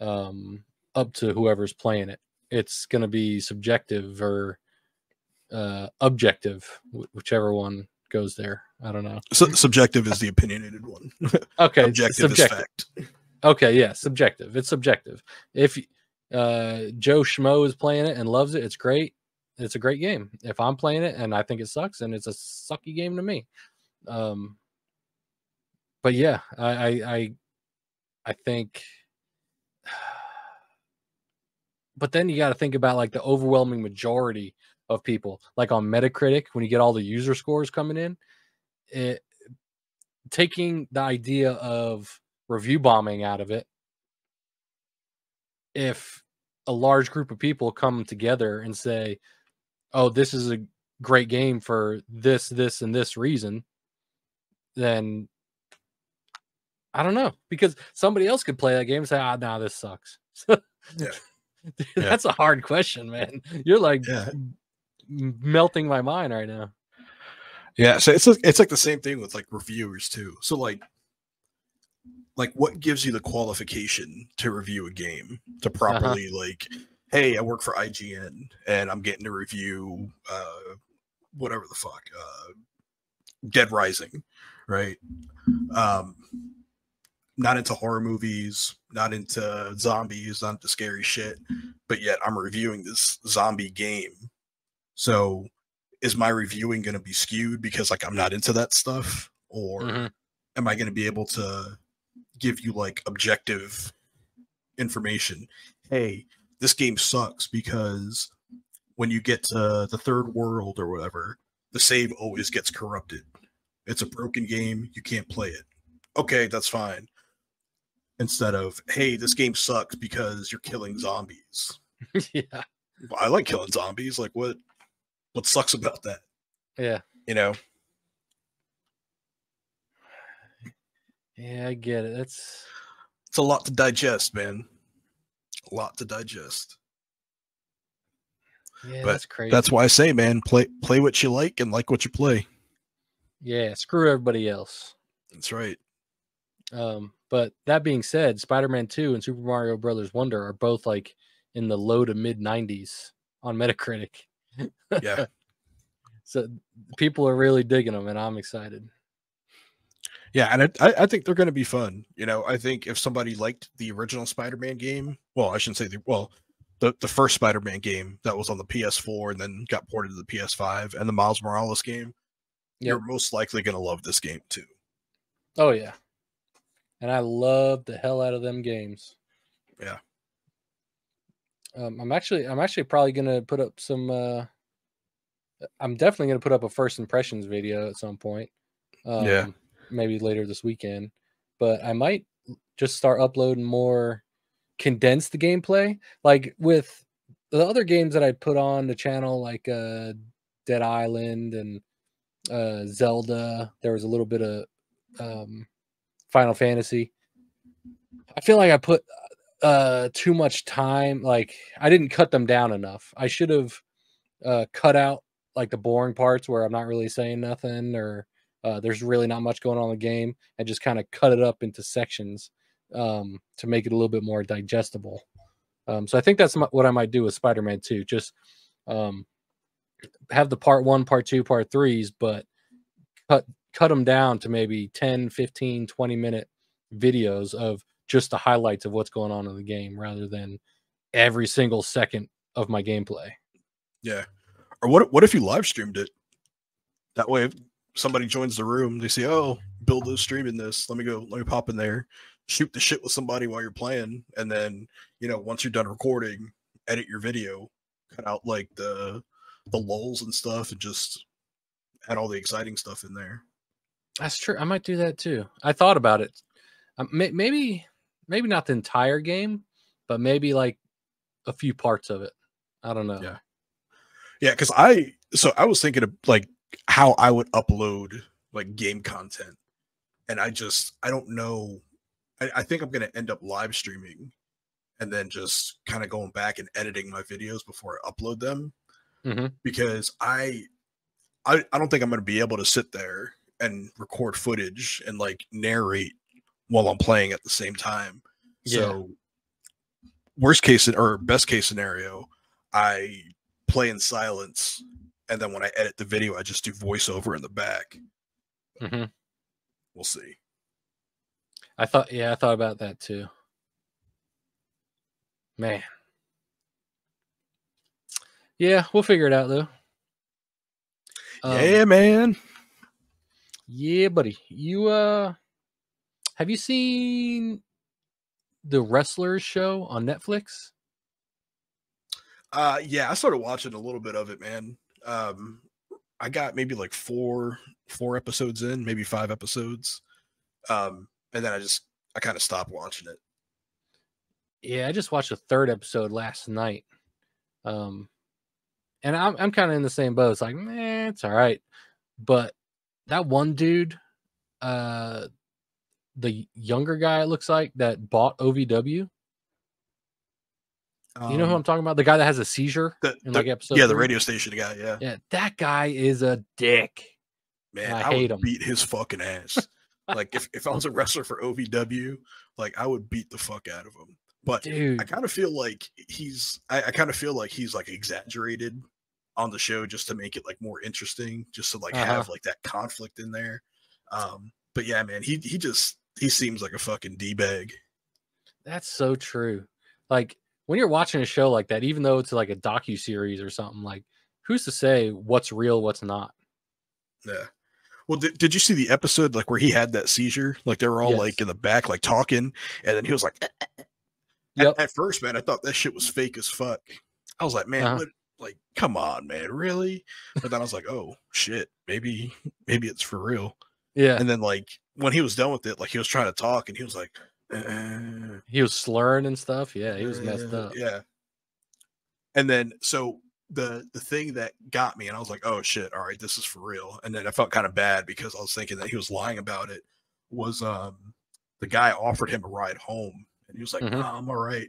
um, up to whoever's playing it. It's going to be subjective or uh, objective, whichever one goes there. I don't know. So, subjective is the opinionated one. Okay. Objective subjective. Is fact. Okay. Yeah. Subjective. It's subjective. If uh, Joe Schmo is playing it and loves it, it's great. It's a great game. If I'm playing it and I think it sucks, and it's a sucky game to me. Um, but yeah, I, I, I think, but then you got to think about like the overwhelming majority of people, like on Metacritic, when you get all the user scores coming in, it, taking the idea of review bombing out of it, if a large group of people come together and say, oh, this is a great game for this, this, and this reason, then I don't know, because somebody else could play that game and say, ah, nah, this sucks. Yeah. Dude, yeah. That's a hard question, man. You're like yeah. melting my mind right now. Yeah, so it's it's like the same thing with like reviewers too. So like, like what gives you the qualification to review a game to properly uh-huh. like, hey, I work for I G N and I'm getting to review uh, whatever the fuck, uh, Dead Rising, right? Um, not into horror movies, not into zombies, not into scary shit, but yet I'm reviewing this zombie game. So is my reviewing going to be skewed because like I'm not into that stuff, or mm-hmm. am I going to be able to give you like objective information? Hey, this game sucks because when you get to the third world or whatever, the save always gets corrupted. It's a broken game. You can't play it. Okay, that's fine. Instead of, hey, this game sucks because you're killing zombies. Yeah, I like killing zombies. Like, what? What sucks about that? Yeah, you know. Yeah, I get it. That's it's a lot to digest, man. A lot to digest. Yeah, but that's crazy. That's why I say, man, play play what you like and like what you play. Yeah, screw everybody else. That's right. Um. But that being said, Spider-Man two and Super Mario Brothers Wonder are both like in the low to mid nineties on Metacritic. Yeah. So people are really digging them, and I'm excited. Yeah, and I, I think they're going to be fun. You know, I think if somebody liked the original Spider-Man game, well, I shouldn't say the well, the the first Spider-Man game that was on the P S four and then got ported to the P S five, and the Miles Morales game, yep. you're most likely going to love this game too. Oh yeah. And I love the hell out of them games. Yeah. Um, I'm actually, I'm actually probably going to put up some, uh, I'm definitely going to put up a first impressions video at some point. Um, yeah. Maybe later this weekend, but I might just start uploading more condensed gameplay. Like with the other games that I put on the channel, like, uh, Dead Island and, uh, Zelda, there was a little bit of, um, Final Fantasy. I feel like I put uh, too much time. Like I didn't cut them down enough. I should have uh, cut out like the boring parts where I'm not really saying nothing or uh, there's really not much going on in the game, and just kind of cut it up into sections um, to make it a little bit more digestible. Um, so I think that's what I might do with Spider-Man two. Just um, have the part one, part two, part threes, but cut cut them down to maybe ten, fifteen, twenty minute videos of just the highlights of what's going on in the game rather than every single second of my gameplay. Yeah. Or what, what if you live streamed it? That way, if somebody joins the room, they say, oh, Bildo's streaming this. Let me go, let me pop in there, shoot the shit with somebody while you're playing. And then, you know, once you're done recording, edit your video, cut out like the, the lulls and stuff and just add all the exciting stuff in there. That's true. I might do that too. I thought about it. Um, may maybe, maybe not the entire game, but maybe like a few parts of it. I don't know. Yeah, Yeah, because I so I was thinking of like how I would upload like game content, and I just I don't know. I, I think I'm gonna end up live streaming, and then just kind of going back and editing my videos before I upload them, mm-hmm. because I, I I don't think I'm gonna be able to sit there and record footage and like narrate while I'm playing at the same time. Yeah. So worst case or best case scenario, I play in silence, and then when I edit the video, I just do voiceover in the back. Mm-hmm. We'll see. I thought, yeah, I thought about that too. Man. Yeah, we'll figure it out though. Um, yeah, man. Yeah, buddy. You uh, have you seen the Wrestlers show on Netflix? Uh, yeah, I started watching a little bit of it, man. Um, I got maybe like four, four episodes in, maybe five episodes. Um, and then I just, I kind of stopped watching it. Yeah. I just watched the third episode last night. Um, and I'm, I'm kind of in the same boat. It's like, man, it's all right. But that one dude, uh, the younger guy, it looks like, that bought O V W. You know who I'm talking about? The guy that has a seizure the, in like the, episode. Yeah, three? The radio station guy. Yeah, yeah, that guy is a dick. Man, I, I hate would him. Beat his fucking ass. Like if, if I was a wrestler for O V W, like I would beat the fuck out of him. But dude, I kind of feel like he's. I, I kind of feel like he's like exaggerated on the show just to make it like more interesting, just to like uh-huh. have like that conflict in there. Um, but yeah, man, he he just he seems like a fucking d-bag. That's so true. Like, when you're watching a show like that, even though it's like a docu-series or something, like who's to say what's real, what's not? Yeah. Well, did, did you see the episode like where he had that seizure? Like they were all yes. like in the back, like talking. And then he was like, eh, eh. Yep. At, at first, man, I thought that shit was fake as fuck. I was like, man, uh-huh. what, like, come on, man. Really? But then I was like, oh shit, maybe, maybe it's for real. Yeah. And then like when he was done with it, like he was trying to talk and he was like, he was slurring and stuff. Yeah, he was messed up. Yeah. And then so the the thing that got me, and I was like, oh shit, all right, this is for real. And then I felt kind of bad because I was thinking that he was lying about it. Was um the guy offered him a ride home and he was like, mm-hmm. oh, I'm all right.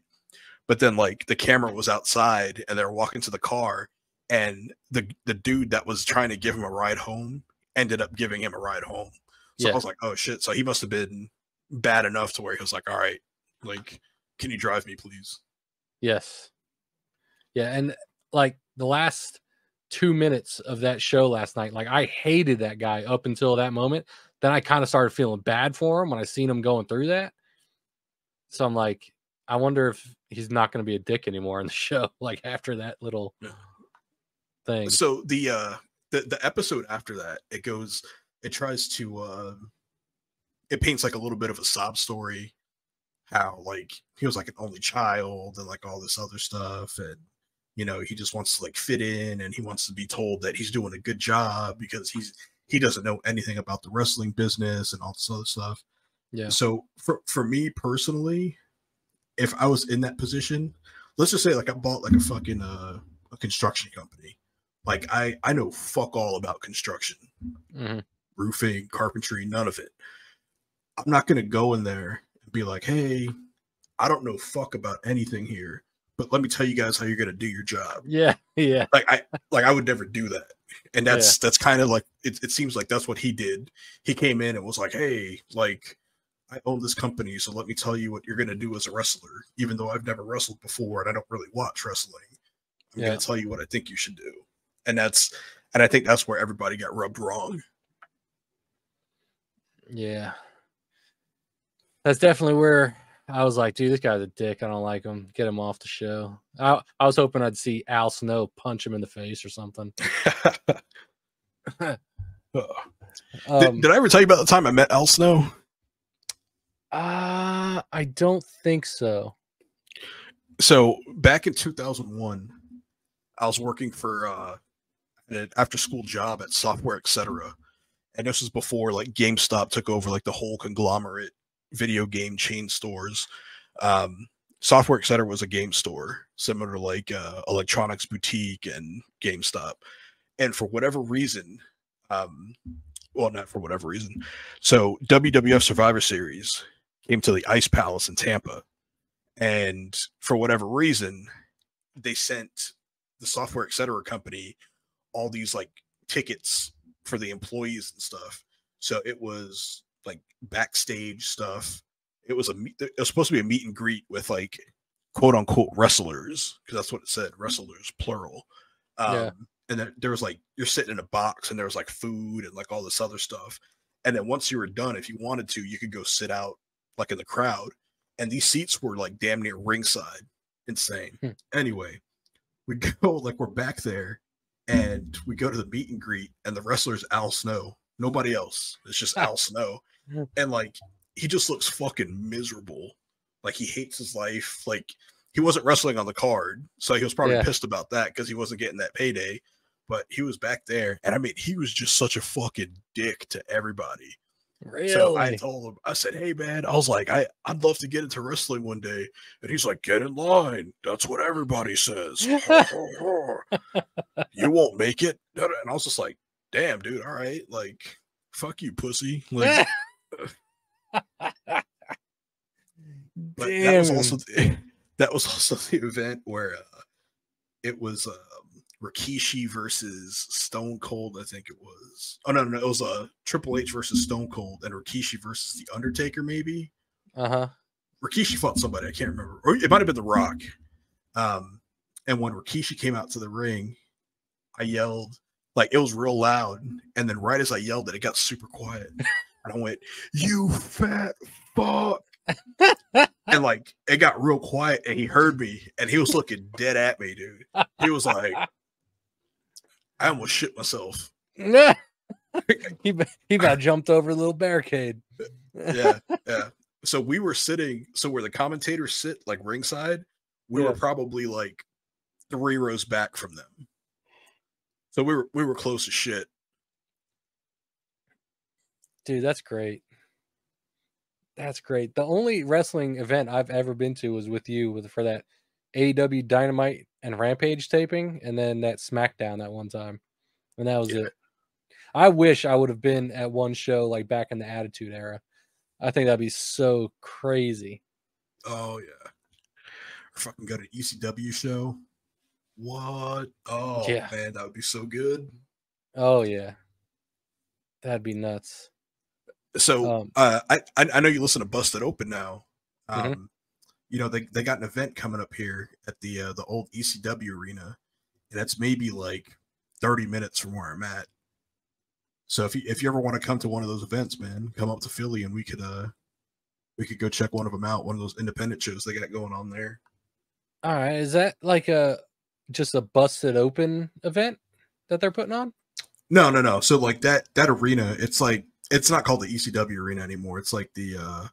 But then like the camera was outside and they were walking to the car, and the the dude that was trying to give him a ride home ended up giving him a ride home. So yeah. I was like, oh shit. So he must have been bad enough to where he was like, all right, like, can you drive me, please? Yes. Yeah. And like the last two minutes of that show last night, like I hated that guy up until that moment. Then I kind of started feeling bad for him when I seen him going through that. So I'm like, I wonder if he's not going to be a dick anymore in the show. Like after that little yeah. thing. So the, uh, the, the episode after that, it goes, it tries to, uh, it paints like a little bit of a sob story, how like he was like an only child and like all this other stuff. And, you know, he just wants to like fit in, and he wants to be told that he's doing a good job because he's, he doesn't know anything about the wrestling business and all this other stuff. Yeah. So for, for me personally, if I was in that position, let's just say like I bought like a fucking, uh, a construction company. Like I, I know fuck all about construction, mm-hmm. roofing, carpentry, none of it. I'm not going to go in there and be like, hey, I don't know fuck about anything here, but let me tell you guys how you're going to do your job. Yeah. Yeah. Like I, like I would never do that. And that's, yeah. that's kind of like, it, it seems like that's what he did. He came in and was like, hey, like I own this company, so let me tell you what you're going to do as a wrestler, even though I've never wrestled before and I don't really watch wrestling. I'm yeah. going to tell you what I think you should do. And that's, and I think that's where everybody got rubbed wrong. Yeah. That's definitely where I was like, dude, this guy's a dick. I don't like him. Get him off the show. I, I was hoping I'd see Al Snow punch him in the face or something. uh, um, did, did I ever tell you about the time I met Al Snow? Uh, I don't think so. So back in two thousand one, I was working for uh, an after-school job at Software Etc. And this was before like GameStop took over like the whole conglomerate video game chain stores. Um, Software Etc. was a game store similar to like uh, Electronics Boutique and GameStop, and for whatever reason, um, well, not for whatever reason, so W W F Survivor Series came to the Ice Palace in Tampa, and for whatever reason, they sent the Software Etc. company all these like tickets for the employees and stuff. So it was like backstage stuff. It was a it was supposed to be a meet and greet with like quote unquote wrestlers, because that's what it said, wrestlers plural. Um, yeah. And then there was like you're sitting in a box, and there was like food and like all this other stuff. And then once you were done, if you wanted to, you could go sit out like in the crowd. And these seats were like damn near ringside, insane. Hmm. Anyway, we go like we're back there, and we go to the meet and greet, and the wrestler's Al Snow. Nobody else. It's just Al Snow, and like. He just looks fucking miserable. Like he hates his life. Like he wasn't wrestling on the card, so he was probably yeah. pissed about that because he wasn't getting that payday. But he was back there, and I mean, he was just such a fucking dick to everybody. Really? So I told him, I said, "Hey, man," I was like, "I I'd love to get into wrestling one day," and he's like, "Get in line. That's what everybody says. You won't make it." And I was just like, "Damn, dude. All right, like, fuck you, pussy." Like. But that was also the, that was also the event where uh, it was um, Rikishi versus Stone Cold, I think it was. Oh no, no, it was a uh, Triple H versus Stone Cold and Rikishi versus the Undertaker, maybe. Uh huh. Rikishi fought somebody, I can't remember, or it might have been The Rock. Um, and when Rikishi came out to the ring, I yelled like it was real loud, and then right as I yelled it, it got super quiet. And I went, "You fat fuck." And like, it got real quiet, and he heard me, and he was looking dead at me, dude. He was like, I almost shit myself. he, he about jumped over a little barricade. yeah. Yeah. So we were sitting, so where the commentators sit, like ringside, we yeah. were probably like three rows back from them. So we were, we were close as shit. Dude, that's great. That's great. The only wrestling event I've ever been to was with you with for that A E W Dynamite and Rampage taping, and then that SmackDown that one time. And that was yeah. it. I wish I would have been at one show like back in the Attitude Era. I think that'd be so crazy. Oh yeah. Or fucking go to E C W show. What? Oh yeah. Man, that would be so good. Oh yeah. That'd be nuts. So um, uh, I I know you listen to Busted Open now. Um, mm-hmm. You know they they got an event coming up here at the uh, the old E C W arena, and that's maybe like thirty minutes from where I'm at. So if you if you ever want to come to one of those events, man, come up to Philly and we could uh we could go check one of them out. One of those independent shows they got going on there. All right, is that like a just a Busted Open event that they're putting on? No, no, no. So like that that arena, it's like. It's not called the E C W arena anymore. It's like the uh,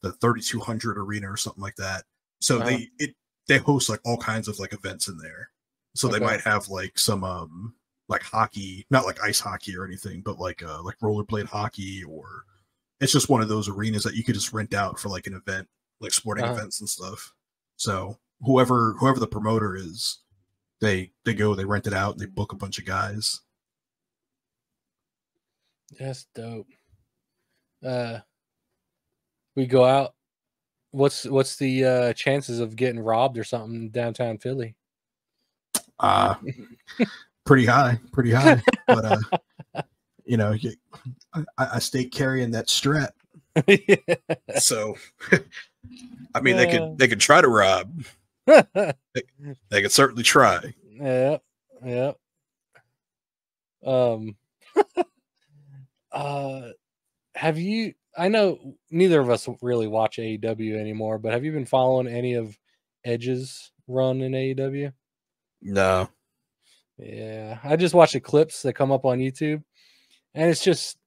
the thirty-two hundred arena or something like that. So wow. they it they host like all kinds of like events in there. So okay. they might have like some um like hockey, not like ice hockey or anything, but like uh like rollerblade hockey, or it's just one of those arenas that you could just rent out for like an event, like sporting wow. events and stuff. So whoever whoever the promoter is, they they go, they rent it out, and they book a bunch of guys. That's dope. Uh, we go out. What's what's the uh, chances of getting robbed or something in downtown Philly? Uh pretty high, pretty high. But uh, you know, you, I, I stay carrying that Strat. yeah. So, I mean, they could they could try to rob. they, they could certainly try. Yeah, yeah. Um. Uh, have you, I know neither of us really watch A E W anymore, but have you been following any of Edge's run in A E W? No. Yeah. I just watch the clips that come up on YouTube, and it's just,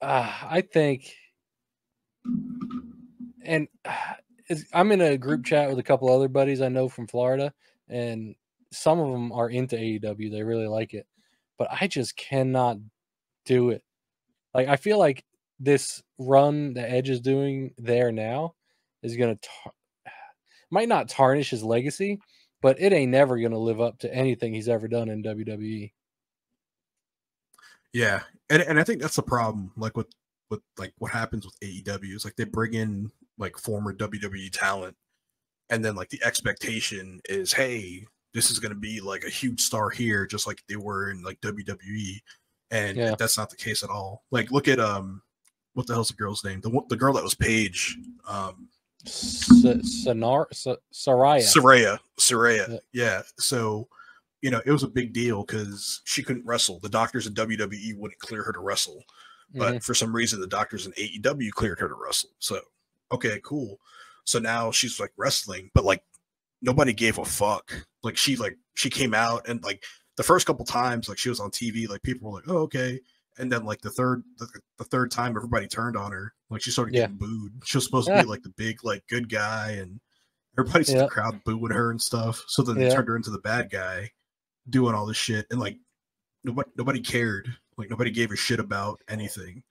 uh, I think, and it's, I'm in a group chat with a couple other buddies I know from Florida, and some of them are into A E W. They really like it, but I just cannot do it. Like, I feel like this run that Edge is doing there now is going to might not tarnish his legacy, but it ain't never going to live up to anything he's ever done in W W E. Yeah, and and I think that's the problem. Like with with like what happens with A E W is like they bring in like former W W E talent, and then like the expectation is, hey, this is going to be like a huge star here, just like they were in like W W E, and yeah. that's not the case at all. Like look at um, what the hell's the girl's name? The the girl that was Paige, um, Sanar Saraya. Saraya, Saraya, yeah. yeah. So. You know, it was a big deal because she couldn't wrestle. The doctors in W W E wouldn't clear her to wrestle. But mm-hmm. for some reason, the doctors in A E W cleared her to wrestle. So, okay, cool. So now she's, like, wrestling. But, like, nobody gave a fuck. Like, she, like, she came out. And, like, the first couple times, like, she was on T V. Like, people were like, oh, okay. And then, like, the third the, the third time, everybody turned on her. Like, she started yeah. getting booed. She was supposed yeah. to be, like, the big, like, good guy. And everybody's yeah. in the crowd booing her and stuff. So then yeah. they turned her into the bad guy. Doing all this shit, and like nobody nobody cared. Like nobody gave a shit about anything.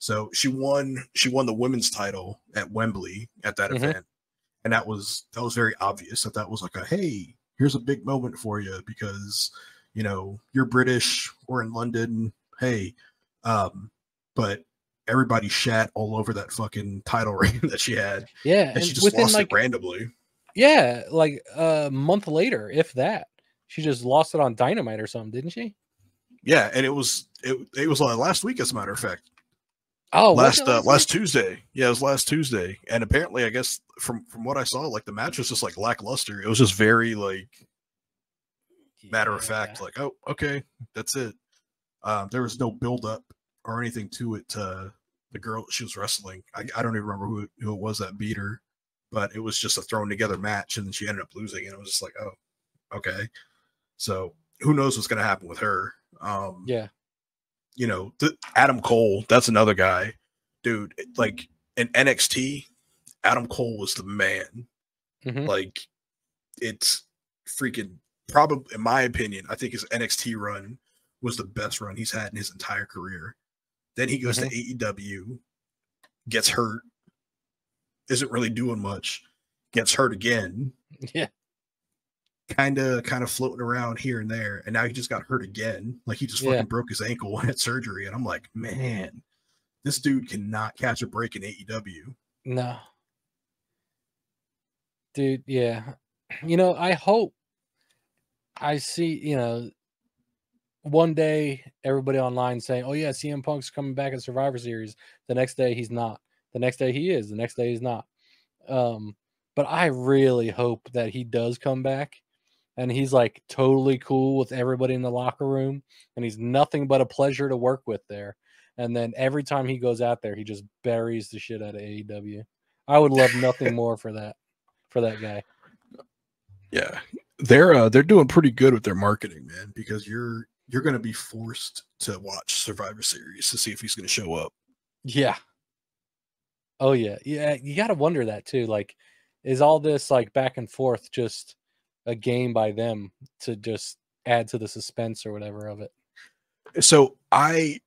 So she won she won the women's title at Wembley at that mm-hmm. event, and that was that was very obvious that that was like a hey, here's a big moment for you because you know you're British, we're in London, hey, um but everybody shat all over that fucking title ring that she had. Yeah, and, and she just lost like, it randomly. Yeah, like a month later, if that. She just lost it on Dynamite or something, didn't she? Yeah, and it was it it was like last week, as a matter of fact. Oh, last uh, last, last Tuesday. Yeah, it was last Tuesday, and apparently, I guess from from what I saw, like the match was just like lackluster. It was just very like matter yeah. of fact, like oh, okay, that's it. Um, there was no build up or anything to it. Uh, the girl she was wrestling, I, I don't even remember who it, who it was that beat her, but it was just a thrown together match, and then she ended up losing, and it was just like oh, okay. So who knows what's going to happen with her? Um, yeah. You know, th Adam Cole, that's another guy, dude, it, like in N X T, Adam Cole was the man. Mm-hmm. Like it's freaking probably, in my opinion, I think his N X T run was the best run he's had in his entire career. Then he goes mm-hmm. to A E W, gets hurt, isn't really doing much, gets hurt again. Yeah. kind of kind of floating around here and there, and now he just got hurt again. Like he just fucking yeah. broke his ankle and had surgery, and I'm like, man, this dude cannot catch a break in A E W. No. Dude, yeah. You know, I hope I see, you know, one day everybody online saying, oh yeah, C M Punk's coming back at Survivor Series. The next day he's not. The next day he is. The next day he's not. Um, but I really hope that he does come back. And he's like totally cool with everybody in the locker room. And he's nothing but a pleasure to work with there. And then every time he goes out there, he just buries the shit out of A E W. I would love nothing more for that, for that guy. Yeah. They're, uh, they're doing pretty good with their marketing, man, because you're, you're going to be forced to watch Survivor Series to see if he's going to show up. Yeah. Oh yeah. Yeah. You got to wonder that too. Like, is all this like back and forth just a game by them to just add to the suspense or whatever of it? So I,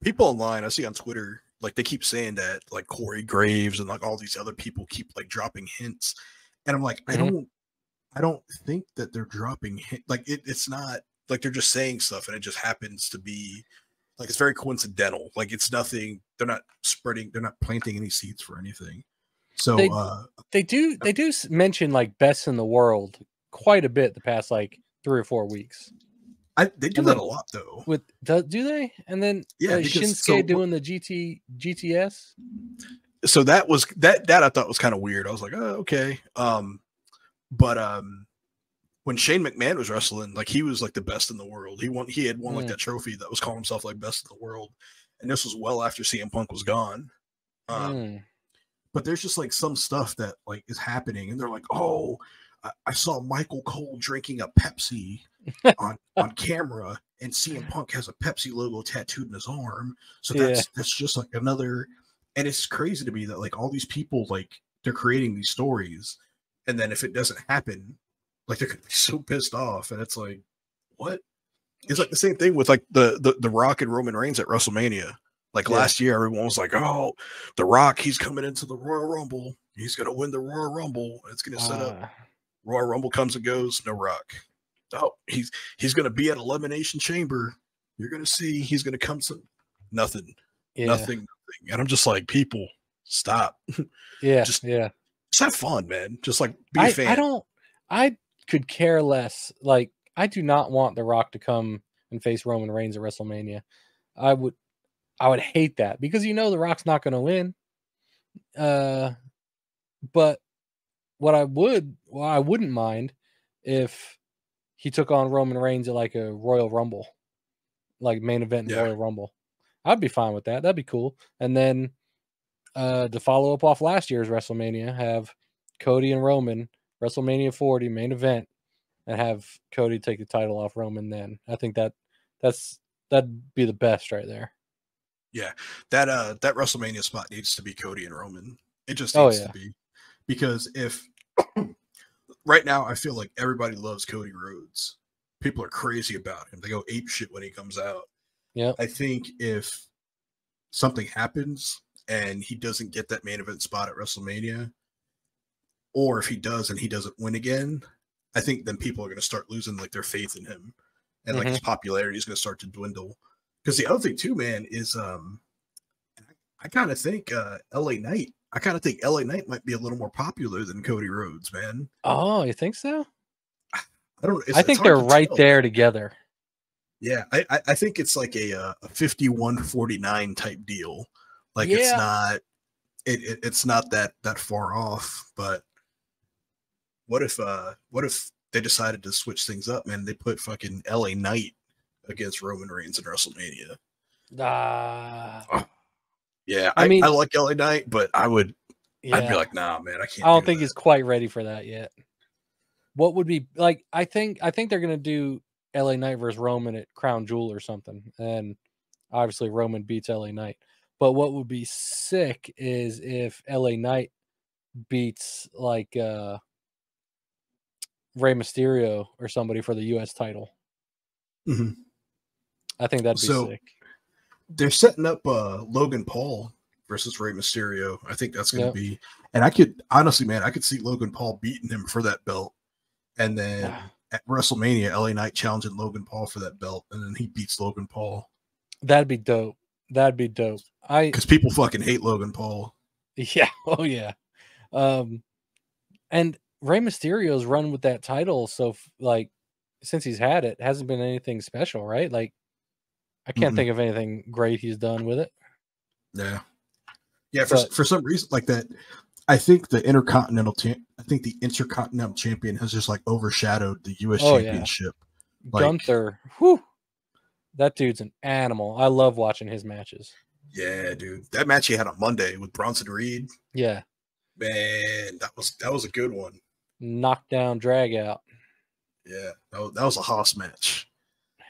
people online, I see on Twitter, like they keep saying that like Corey Graves and like all these other people keep like dropping hints. And I'm like, mm-hmm. I don't, I don't think that they're dropping hints. Like it, it's not like they're just saying stuff and it just happens to be like, it's very coincidental. Like it's nothing, they're not spreading, they're not planting any seeds for anything. So they, uh, they do, they do mention like best in the world quite a bit the past like three or four weeks. I they do and that then, a lot though. With do, do they? And then yeah, uh, because, Shinsuke so, doing the G T G T S. So that was that that I thought was kind of weird. I was like, oh okay. Um, but um, when Shane McMahon was wrestling, like he was like the best in the world. He won. He had won like yeah. that trophy that was calling himself like best in the world. And this was well after C M Punk was gone. Um, mm. But there's just like some stuff that like is happening, and they're like, oh. I saw Michael Cole drinking a Pepsi on, on camera, and C M Punk has a Pepsi logo tattooed in his arm. So that's, yeah. that's just like another, and it's crazy to me that like all these people, like they're creating these stories. And then if it doesn't happen, like they're so pissed off. And it's like, what? It's like the same thing with like the, the, the Rock and Roman Reigns at WrestleMania. Like yeah. last year, everyone was like, oh, the Rock, he's coming into the Royal Rumble. he's going to win the Royal Rumble. It's going to set uh, up. Royal Rumble comes and goes. No Rock. Oh, he's he's going to be at Elimination Chamber. You're going to see he's going to come to nothing, yeah. nothing, nothing. And I'm just like, people, stop. Yeah, just, yeah. Just have fun, man. Just like be I, a fan. I don't. I could care less. Like, I do not want The Rock to come and face Roman Reigns at WrestleMania. I would. I would hate that, because you know The Rock's not going to win. Uh, but what I would, well, I wouldn't mind if he took on Roman Reigns at like a Royal Rumble, like main event in yeah. Royal Rumble. I'd be fine with that. That'd be cool. And then uh, the follow up off last year's WrestleMania, have Cody and Roman WrestleMania forty main event, and have Cody take the title off Roman. Then I think that that's that'd be the best right there. Yeah, that uh, that WrestleMania spot needs to be Cody and Roman. It just needs oh, yeah. to be, because if right now I feel like everybody loves Cody Rhodes, people are crazy about him. They go ape shit when he comes out. Yeah, I think if something happens and he doesn't get that main event spot at WrestleMania, or if he does and he doesn't win again, I think then people are going to start losing like their faith in him, and mm-hmm. like his popularity is going to start to dwindle. Because the other thing too, man, is um, I kind of think uh, L A Knight. I kind of think L A Knight might be a little more popular than Cody Rhodes, man. Oh, you think so? I don't. It's, I think they're right tell. there together. Yeah, I, I, I think it's like a a fifty-one forty-nine type deal. Like yeah. it's not, it, it it's not that that far off. But what if uh, what if they decided to switch things up, man? They put fucking L A Knight against Roman Reigns in WrestleMania. Uh, oh. Yeah, I, I mean, I like L A Knight, but I would, yeah. I'd be like, nah, man, I can't. I don't do think that. He's quite ready for that yet. What would be like? I think, I think they're gonna do L A Knight versus Roman at Crown Jewel or something, and obviously Roman beats L A Knight. But what would be sick is if L A Knight beats like uh, Rey Mysterio or somebody for the U S title. Mm-hmm. I think that'd be so, sick. They're setting up uh, Logan Paul versus Rey Mysterio. I think that's going to yep. be, and I could honestly, man, I could see Logan Paul beating him for that belt, and then ah. at WrestleMania, L A Knight challenging Logan Paul for that belt, and then he beats Logan Paul. That'd be dope. That'd be dope. I because people fucking hate Logan Paul. Yeah. Oh yeah. Um, and Rey Mysterio's run with that title, so like since he's had it, it hasn't been anything special, right? Like. I can't mm-hmm. think of anything great he's done with it. Yeah. Yeah. For, but, for some reason like that, I think the intercontinental, I think the intercontinental champion has just like overshadowed the U S oh, championship. Yeah. Like, Gunther. Whew, that dude's an animal. I love watching his matches. Yeah, dude. That match he had on Monday with Bronson Reed. Yeah, man. That was, that was a good one. Knockdown drag out. Yeah. That was, that was a hoss match.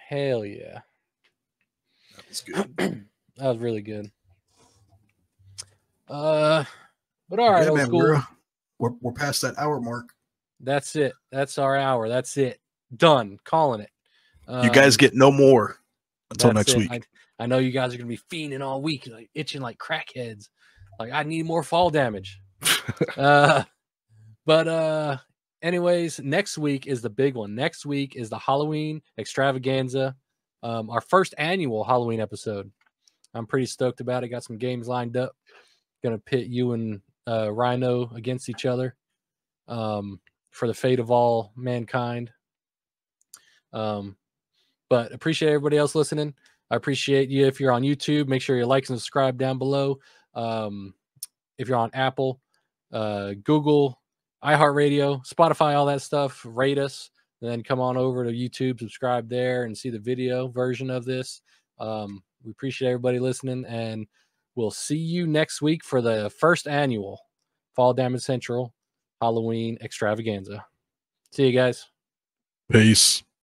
Hell yeah. Good. That was really good. Uh, but all right, yeah, man, we're, we're we're past that hour mark. That's it. That's our hour. That's it. Done. Calling it. Uh, you guys get no more until next it. week. I, I know you guys are gonna be fiending all week, like itching like crackheads. Like I need more fall damage. uh, but uh, anyways, next week is the big one. Next week is the Halloween extravaganza. Um, our first annual Halloween episode. I'm pretty stoked about it. Got some games lined up. Going to pit you and uh, Rhino against each other um, for the fate of all mankind. Um, but appreciate everybody else listening. I appreciate you. If you're on YouTube, make sure you like and subscribe down below. Um, if you're on Apple, uh, Google, iHeartRadio, Spotify, all that stuff, rate us. And then come on over to YouTube, subscribe there, and see the video version of this. Um, we appreciate everybody listening, and we'll see you next week for the first annual Fall Damage Central Halloween Extravaganza. See you guys. Peace.